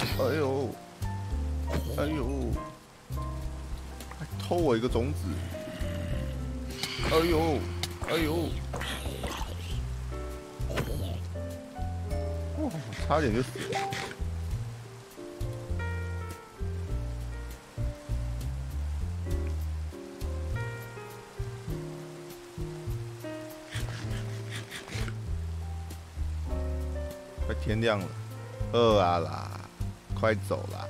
哎呦哎呦！ 偷我一个种子！哎呦，哎呦，哦，差点就死了。快天亮了，饿啊啦，快走啦！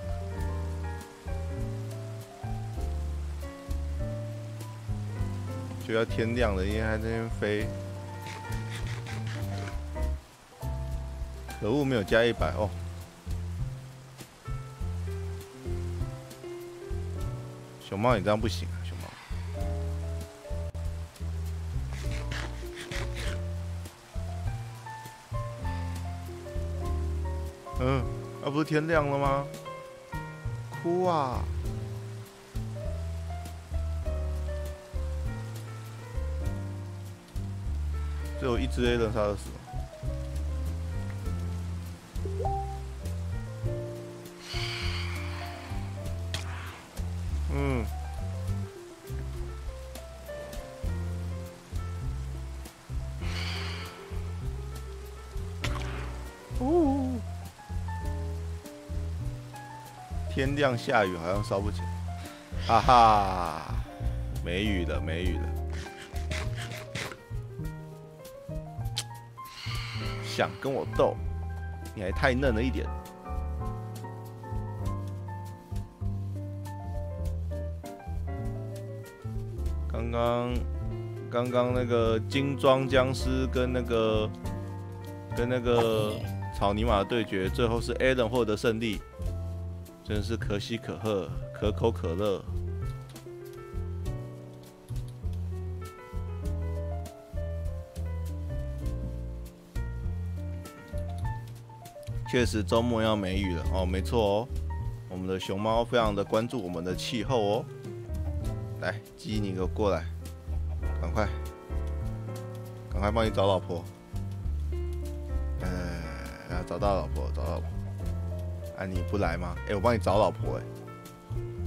就要天亮了，因为还在那边飞。可恶，没有加一百哦。熊猫，你这样不行啊，熊猫。嗯，啊，不是天亮了吗？哭啊！ 只有一只 A 能杀得死吗？嗯。哦。天亮下雨好像烧不起来，哈哈，没雨了，没雨了。 想跟我斗，你还太嫩了一点。刚刚，刚刚那个精装僵尸跟那个跟那个草泥马的对决，最后是 Allen 获得胜利，真是可喜可贺，可口可乐。 确实，周末要梅雨了哦，没错哦。我们的熊猫非常的关注我们的气候哦。来，鸡，你给我过来，赶快，赶快帮你找老婆。呃，啊，找到老婆，找到老婆。啊，你不来吗？哎、欸，我帮你找老婆哎。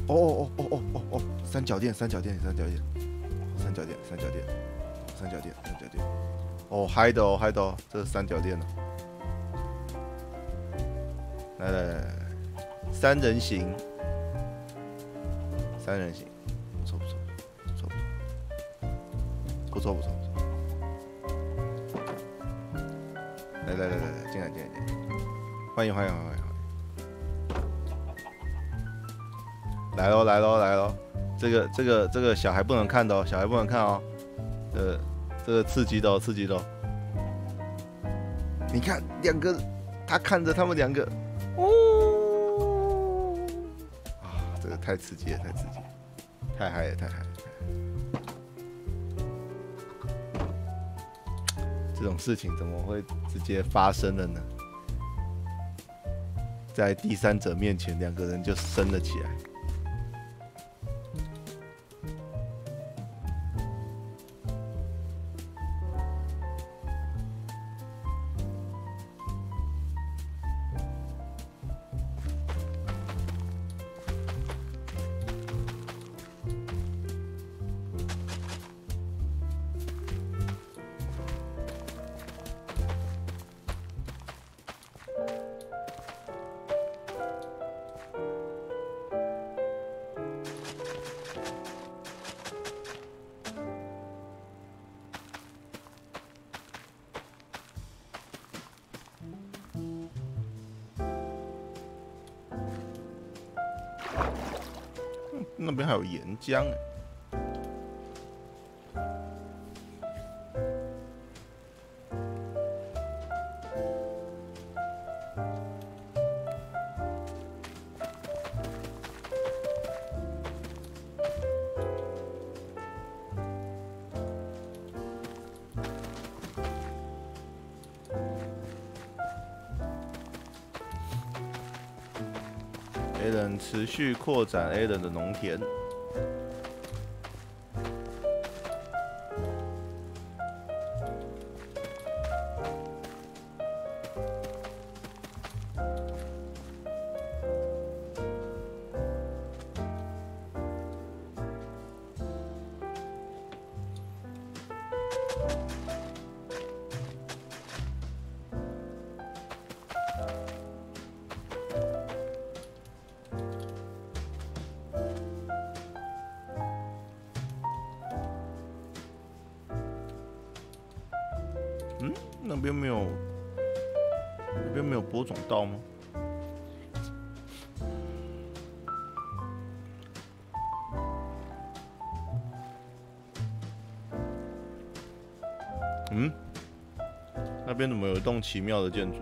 哦哦哦哦哦哦哦，三角恋，三角恋，三角恋，三角恋，三角恋，三角恋，三角恋。哦，嗨的哦，嗨的哦，这是三角恋哦。 来来来来，三人行，三人行，不错不错不错不错不错不错。来来来来来，进来进来进来，欢迎欢迎欢迎欢迎！来喽来喽来喽，这个这个这个小孩不能看的哦，小孩不能看哦，呃，这个刺激的哦刺激的哦。你看两个，他看着他们两个，哦。 这个太刺激了，太刺激了，太嗨了，太嗨了！这种事情怎么会直接发生了呢？在第三者面前，两个人就升了起来。那边还有岩浆哎。 Allen 持续扩展 Allen 的农田。嗯，那边没有，那边没有播种到吗？嗯，那边怎么有一栋奇妙的建筑？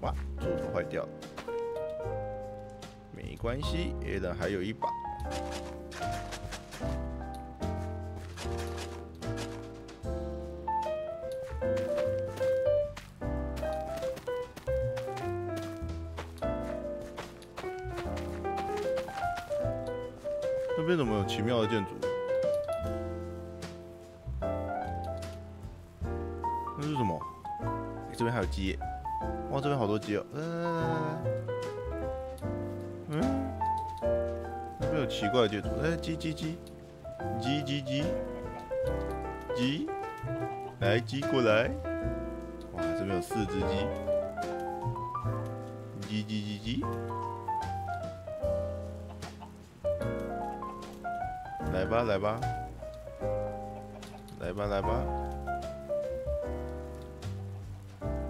哇，柱子坏掉了，没关系 ，Allen 还有一把。 这边怎么有奇妙的建筑？那是什么？欸、这边还有鸡，哇，这边好多鸡哦！来来来来来，嗯，这边有奇怪的建筑，哎，鸡鸡鸡，鸡鸡鸡，鸡，来鸡过来！哇，这边有四只鸡，鸡鸡鸡鸡。 来吧，来吧，来吧，来吧。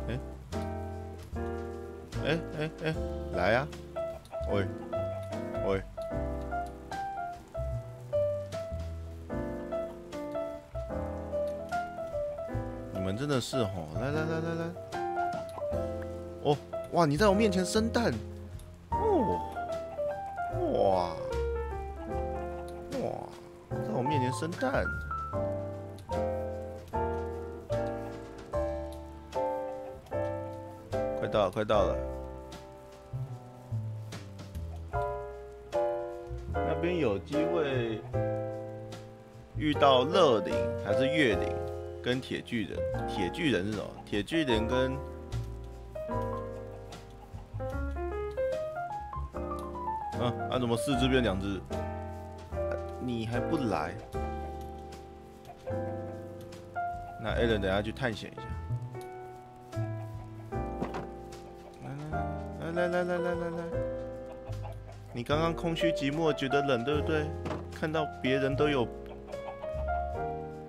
哎，哎哎哎，来呀、啊！喂，喂，你们真的是吼！来来来来来，哦，哇！你在我面前生蛋，哦，哇！ 我面前生蛋，快到了，快到了。那边有机会遇到乐灵还是月灵跟铁巨人？铁巨人是什么？铁巨人跟啊啊，怎么四只变两只？ 你还不来？那 Allen 等下去探险一下。来来来来来来，你刚刚空虚寂寞，觉得冷，对不对？看到别人都有，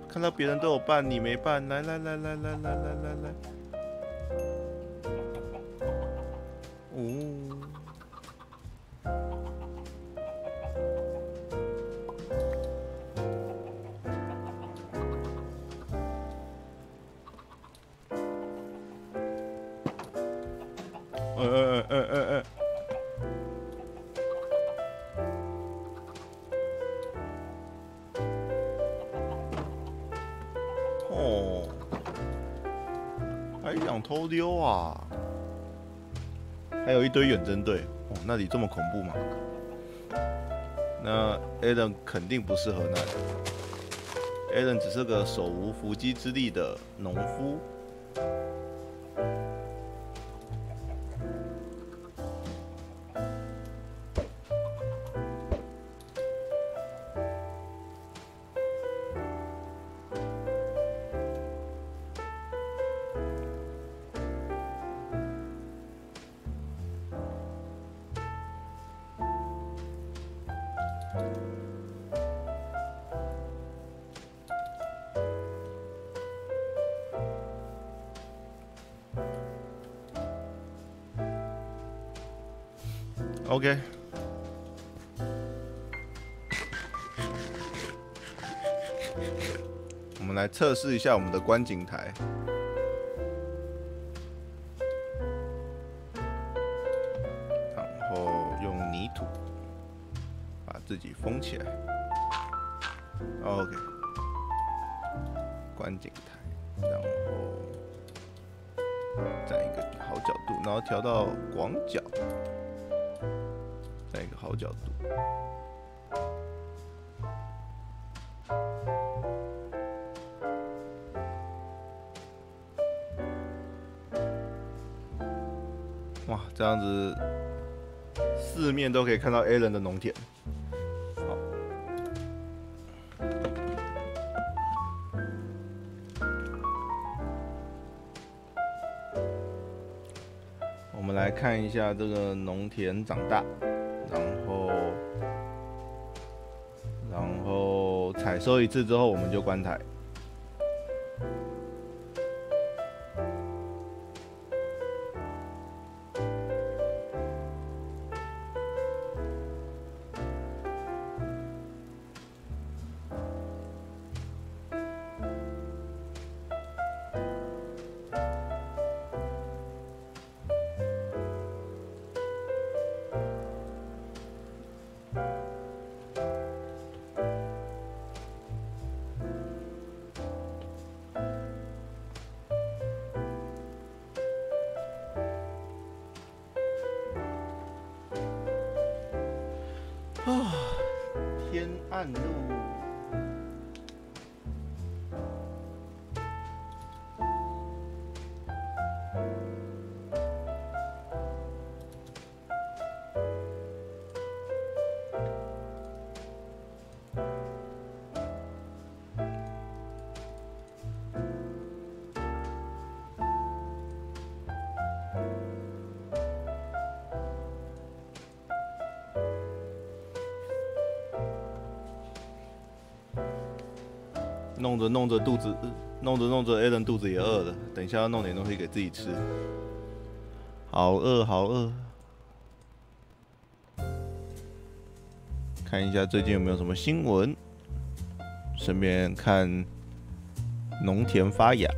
看到别人都有伴，你没伴。来来来来来来来来来。哦。 呃呃呃呃呃，哦，还想偷溜啊？还有一堆远征队，哦，那里这么恐怖吗？那 Allen 肯定不适合那里 ，Allen 只是个手无缚鸡之力的农夫。 OK， 我们来测试一下我们的观景台。然后用泥土把自己封起来。OK， 观景台，然后站一个好角度，然后调到广角。 再一个好角度，哇，这样子四面都可以看到 Allen 的农田。 来看一下这个农田长大，然后，然后采收一次之后，我们就关台。啊，天暗路。弄着弄着肚子，弄着弄着 Allen 肚子也饿了。等一下要弄点东西给自己吃，好饿好饿。看一下最近有没有什么新闻，顺便看农田发芽。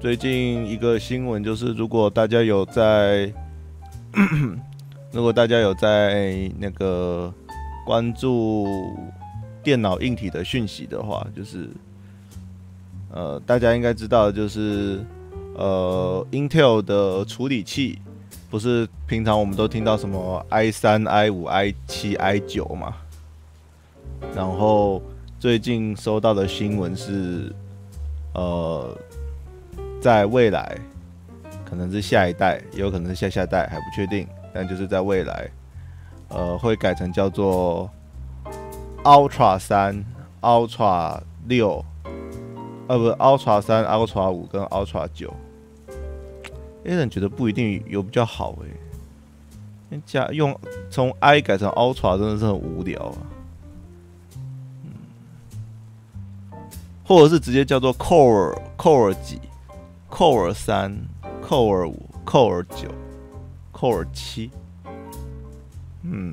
最近一个新闻就是，如果大家有在，如果大家有在那个关注电脑硬体的讯息的话，就是呃，大家应该知道，就是呃 ，Intel 的处理器不是平常我们都听到什么 i 三、i 五、i 七、i 九嘛，然后最近收到的新闻是，呃。 在未来，可能是下一代，也有可能是下下代，还不确定。但就是在未来，呃，会改成叫做 Ultra 三、Ultra 六，呃，不是 Ultra 三、Ultra 五跟 Ultra 九。Allen觉得不一定有比较好哎、欸，加用从 I 改成 Ultra 真的是很无聊啊。嗯，或者是直接叫做 Core Core 几、Core 三、Core 五、Core 九、Core 七。嗯。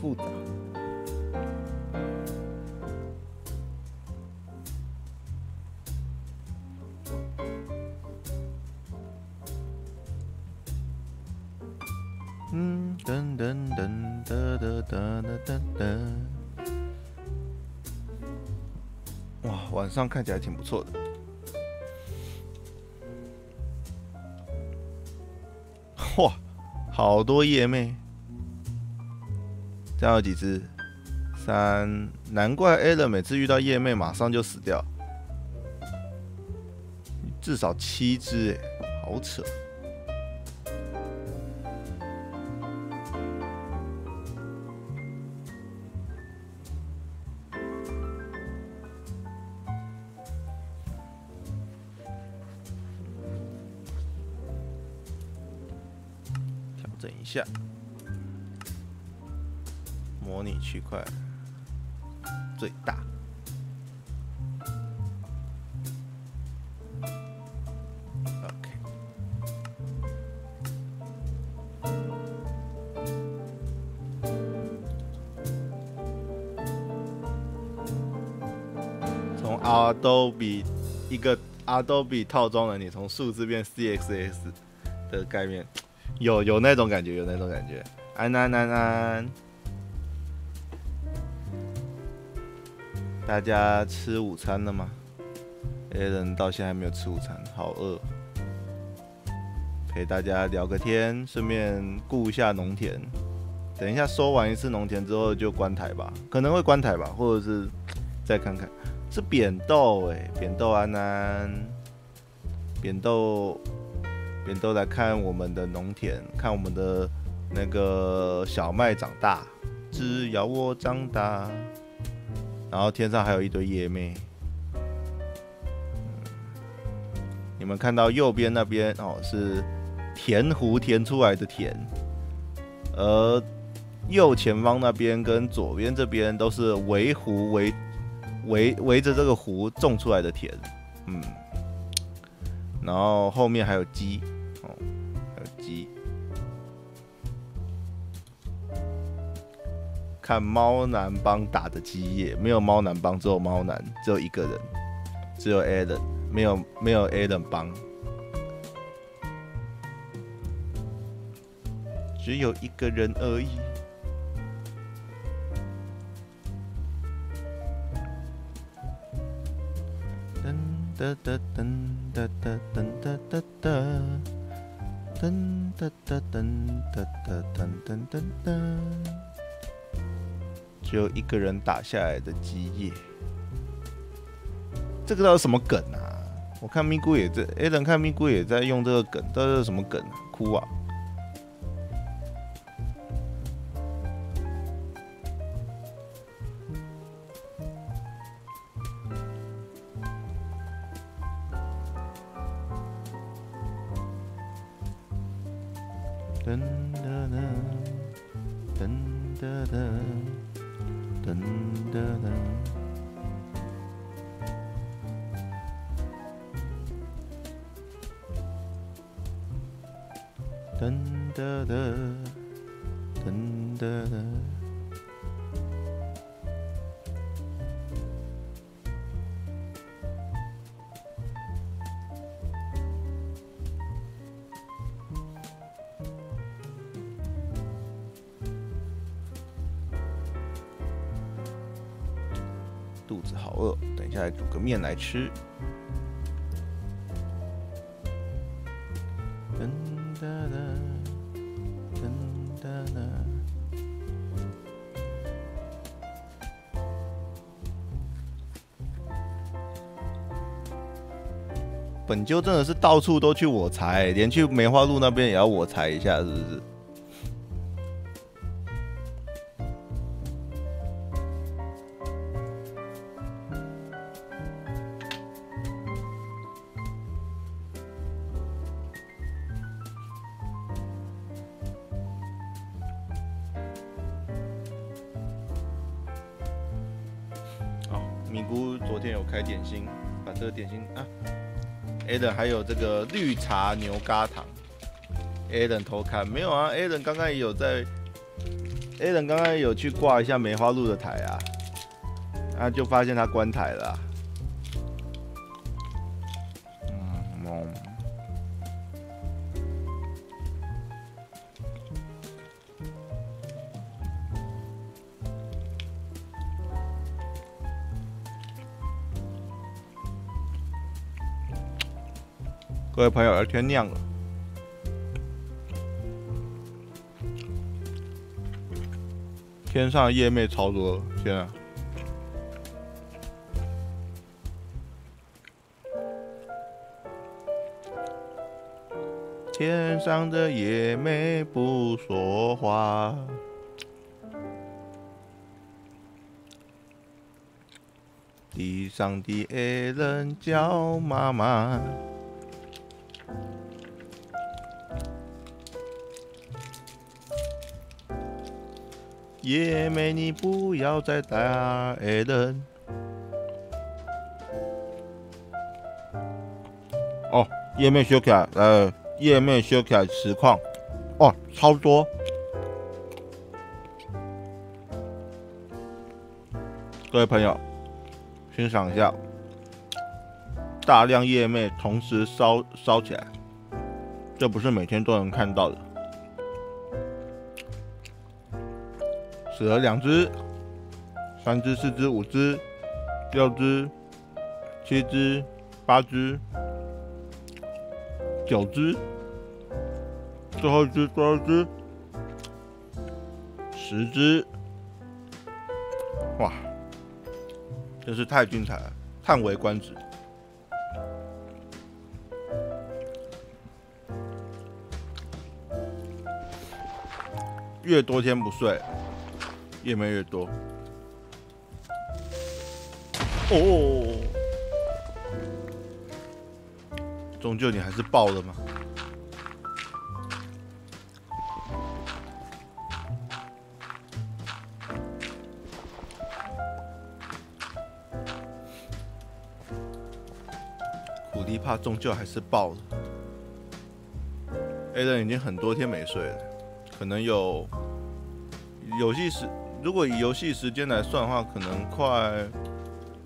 复杂。嗯，噔噔噔噔噔噔噔噔。哇，晚上看起来挺不错的。哇，好多夜魅。 这样有几只？三，难怪 Allen 每次遇到夜魅马上就死掉，至少七只哎、欸，好扯。调整一下。 模拟区块最大。OK。从 Adobe 一个 Adobe 套装的你，从数字变 C X S 的概念，有有那种感觉，有那种感觉。安安安安。 大家吃午餐了吗 ？Allen 到现在还没有吃午餐，好饿。陪大家聊个天，顺便顾一下农田。等一下收完一次农田之后就关台吧，可能会关台吧，或者是再看看。是扁豆哎、欸，扁豆安安，扁豆，扁豆来看我们的农田，看我们的那个小麦长大，枝摇我长大。 然后天上还有一堆夜魅，你们看到右边那边哦是填湖填出来的田，而右前方那边跟左边这边都是围湖围围围着这个湖种出来的田，嗯，然后后面还有鸡哦，还有鸡，看猫男帮打的基业，没有猫男帮，只有猫男，只有一个人，只有 Allen， 没有没有 Allen 帮，只有一个人而已。噔噔噔噔噔噔噔噔噔噔噔噔噔噔噔。 只有一个人打下来的基业，这个到底什么梗啊？我看咪咕也在 ，Allen 看咪咕也在用这个梗，到底是什么梗啊？哭啊！噔噔噔噔噔噔。 噔噔噔！噔噔噔！噔噔噔！肚子好饿，等一下来煮个面来吃。噔哒哒，噔哒哒。本鸠真的是到处都去我裁、欸，连去梅花鹿那边也要我裁一下，是不是？哦，米姑昨天有开点心，把这个点心啊。 Allen 还有这个绿茶牛轧糖 ，Allen 偷看没有啊 ？Allen 刚刚也有在 ，Allen 刚刚有去挂一下梅花鹿的台啊，啊就发现他关台了、啊。嗯，嗯各位朋友，要天亮了。天上夜魅超多，天啊！天上的夜魅不说话。 地上的爱人叫妈妈。 夜魅，你不要再打人。哦，夜魅修改，呃，夜魅修改实况，哦，超多。各位朋友，欣赏一下，大量夜魅同时烧烧起来，这不是每天都能看到的。 死了两只，三只、四只、五只、六只、七只、八只、九只，最后一只、最后一只，十只，哇，真是太精彩了，叹为观止。 越多天不睡，夜魅越多。哦，终究你还是爆了吗？苦力怕终究还是爆了。Allen 已经很多天没睡了。 可能有游戏时，如果以游戏时间来算的话，可能快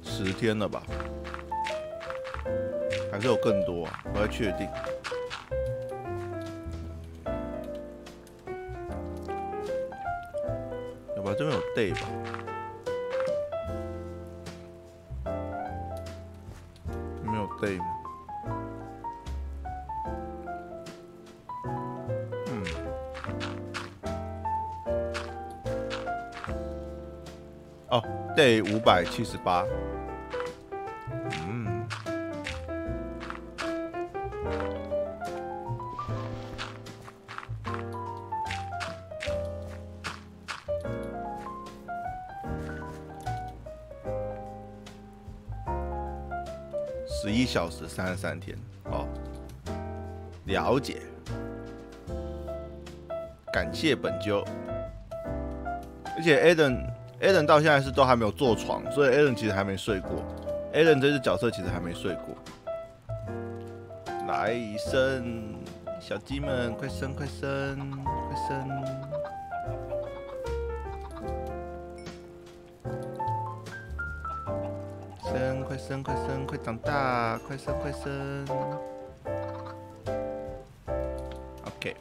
十天了吧，还是有更多、啊，不太确定。要不然这边有 day 吧？没有 day 吗？ 哦 ，day 五百七十八，嗯，十一小时三十三天，哦，了解，感谢本鸠，而且 Allen。 Allen 到现在是都还没有坐床，所以 Allen 其实还没睡过。Allen 这只角色其实还没睡过。来生，小鸡们快生快生快生！生快生快生快长大，快生快生。OK。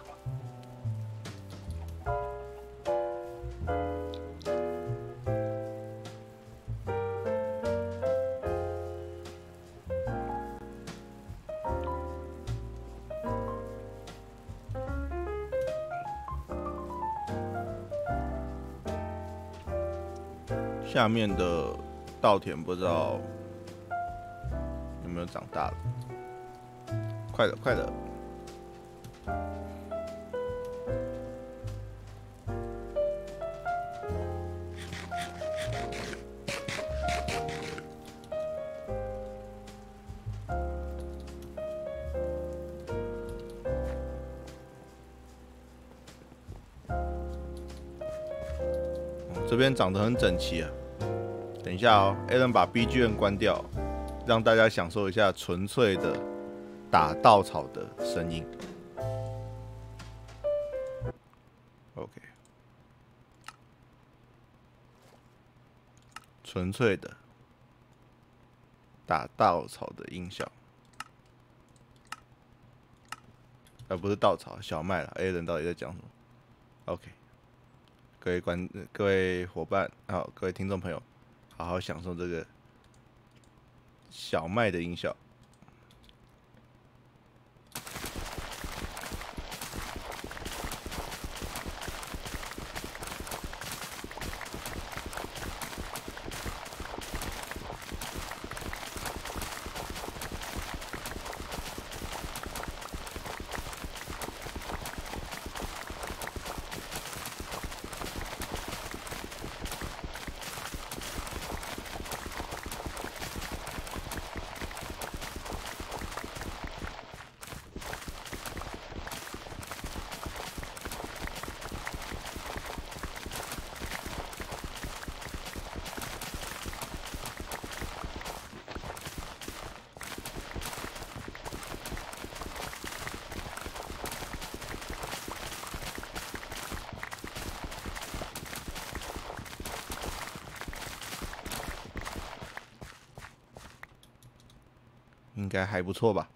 下面的稻田不知道有没有长大了。快了，快了。这边长得很整齐啊。等一下哦 ，Allen 把 B G M 关掉，让大家享受一下纯粹的打稻草的声音。OK， 纯粹的打稻草的音效，呃，不是稻草，小麦啦。Allen 到底在讲什么 ？OK。 各位观、各位伙伴，好，各位听众朋友，好好享受这个小麦的音效。应该还不错吧。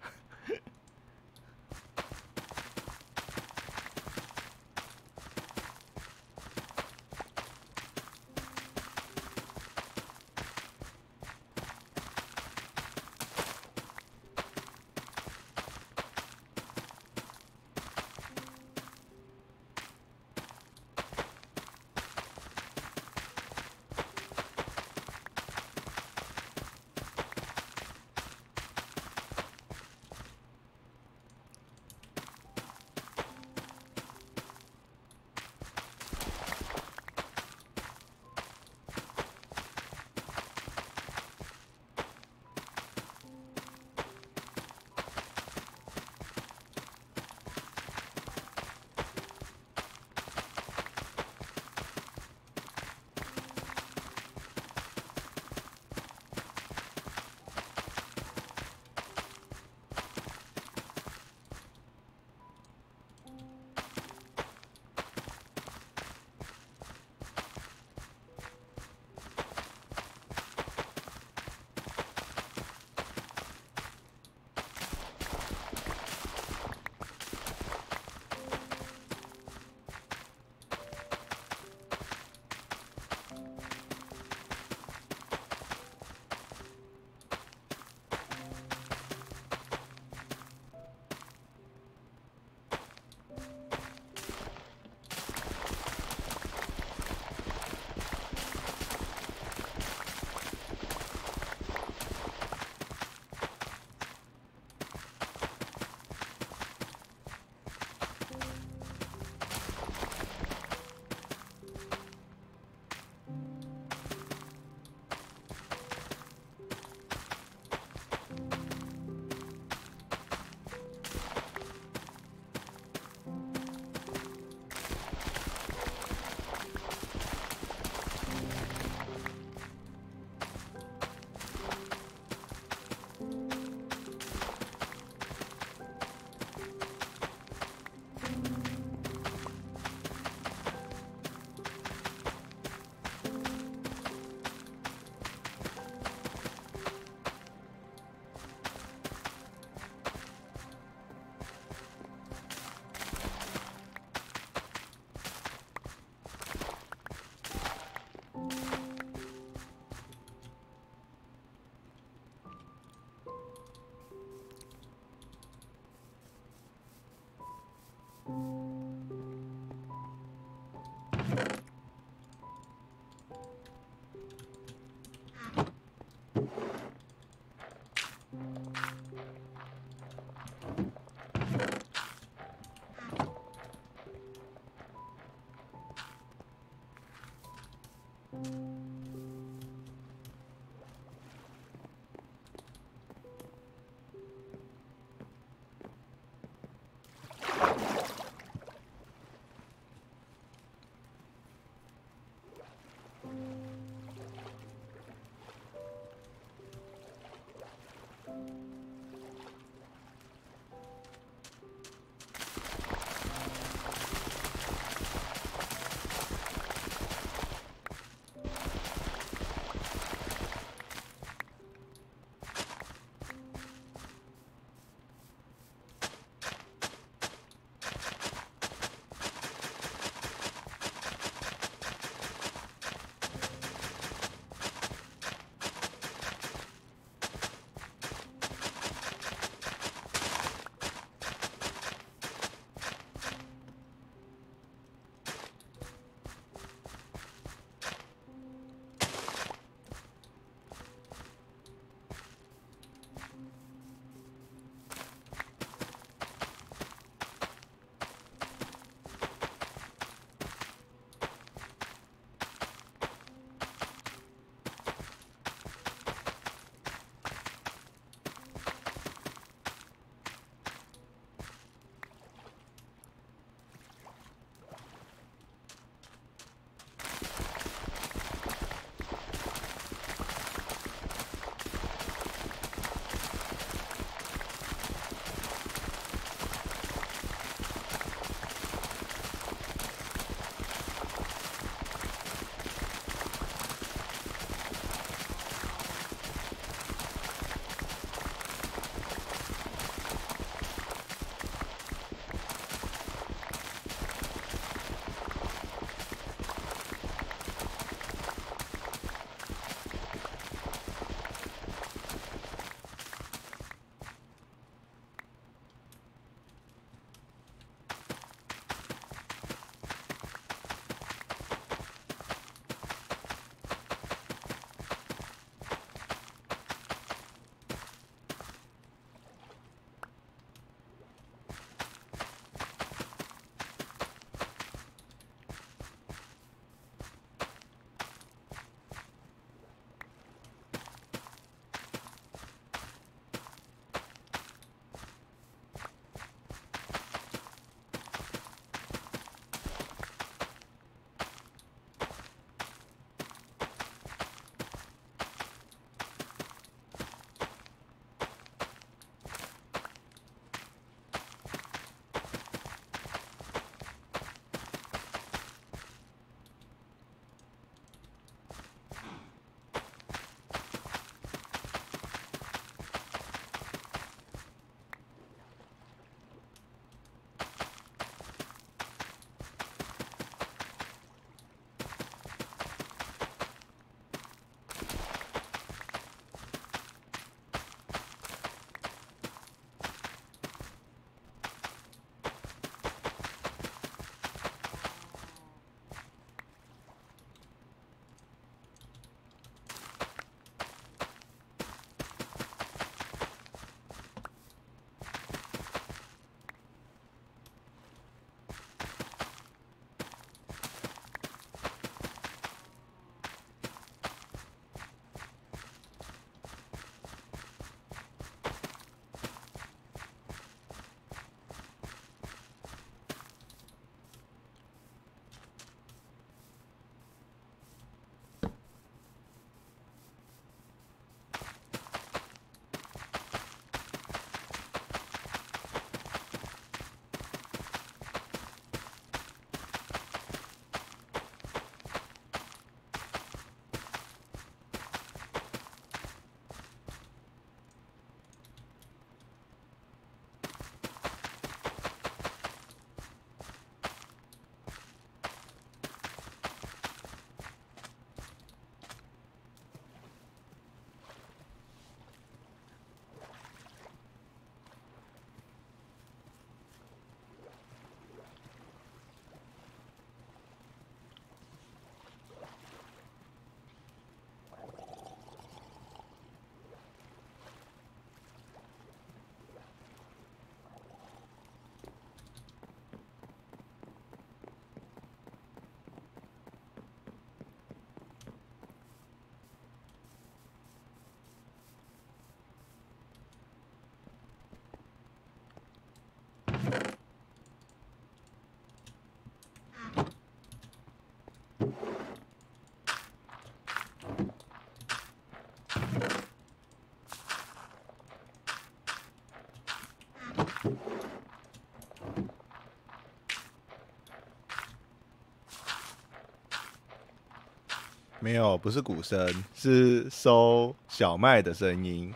没有，不是鼓声，是收小麦的声音。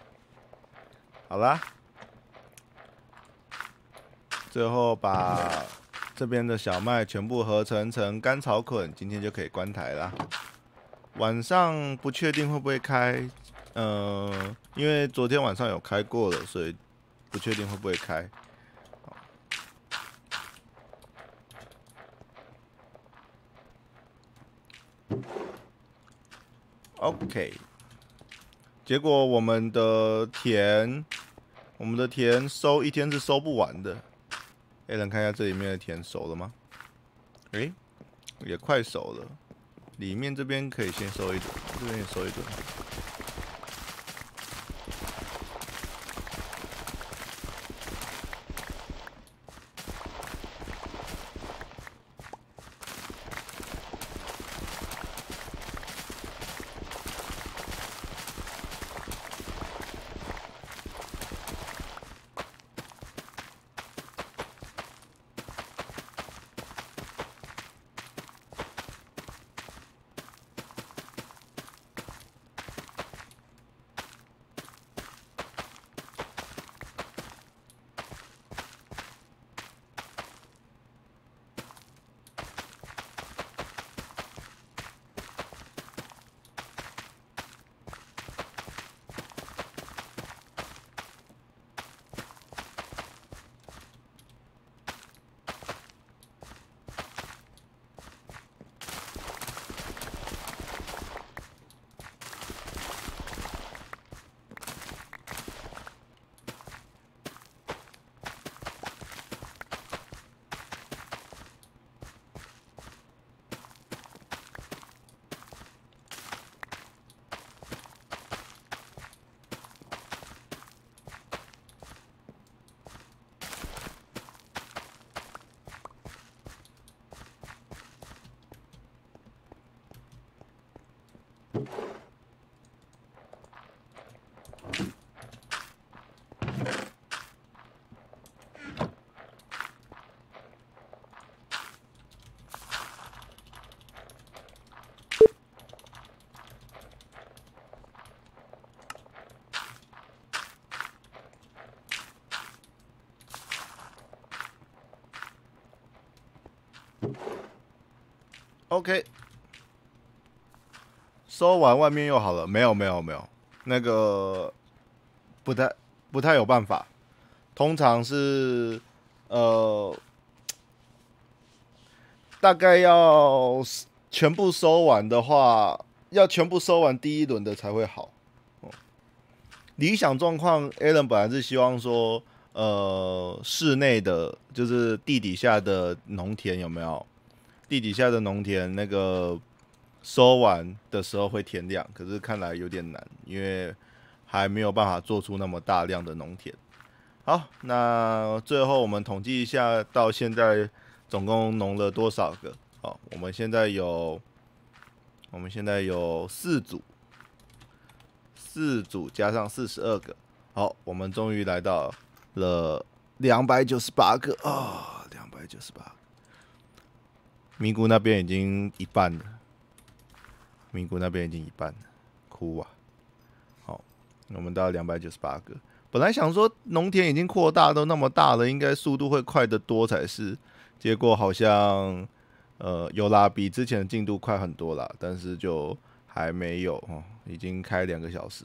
好啦，最后把这边的小麦全部合成成干草捆，今天就可以关台啦。晚上不确定会不会开，呃，因为昨天晚上有开过了，所以不确定会不会开。 OK， 结果我们的田，我们的田收一天是收不完的。哎，能看一下这里面的田熟了吗？哎，也快熟了。里面这边可以先收一顿，这边也收一顿。OK， 收完外面又好了，没有没有没有，那个不太不太有办法，通常是呃大概要全部收完的话，要全部收完第一轮的才会好。哦、理想状况 ，Allen 本来是希望说，呃，室内的就是地底下的农田有没有？ 地底下的农田，那个收完的时候会天亮，可是看来有点难，因为还没有办法做出那么大量的农田。好，那最后我们统计一下，到现在总共农了多少个？好，我们现在有，我们现在有四组，四组加上四十二个。好，我们终于来到了两百九十八个啊，两百九十八。 咪咕那边已经一半了，咪咕那边已经一半了，哭啊！好，我们到两百九十八个。本来想说农田已经扩大都那么大了，应该速度会快得多才是。结果好像呃有啦，比之前的进度快很多啦，但是就还没有哦，已经开两个小时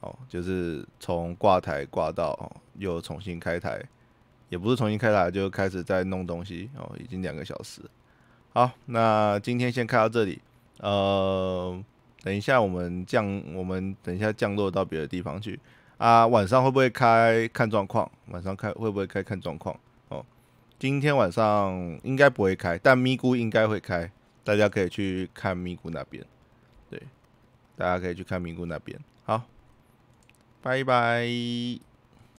哦，就是从挂台挂到哦，又重新开台，也不是重新开台，就开始在弄东西哦，已经两个小时了。 好，那今天先开到这里。呃，等一下我们降，我们等一下降落到别的地方去啊。晚上会不会开？看状况。晚上开会不会开？看状况哦。今天晚上应该不会开，但咪咕应该会开，大家可以去看咪咕那边。对，大家可以去看咪咕那边。好，拜拜。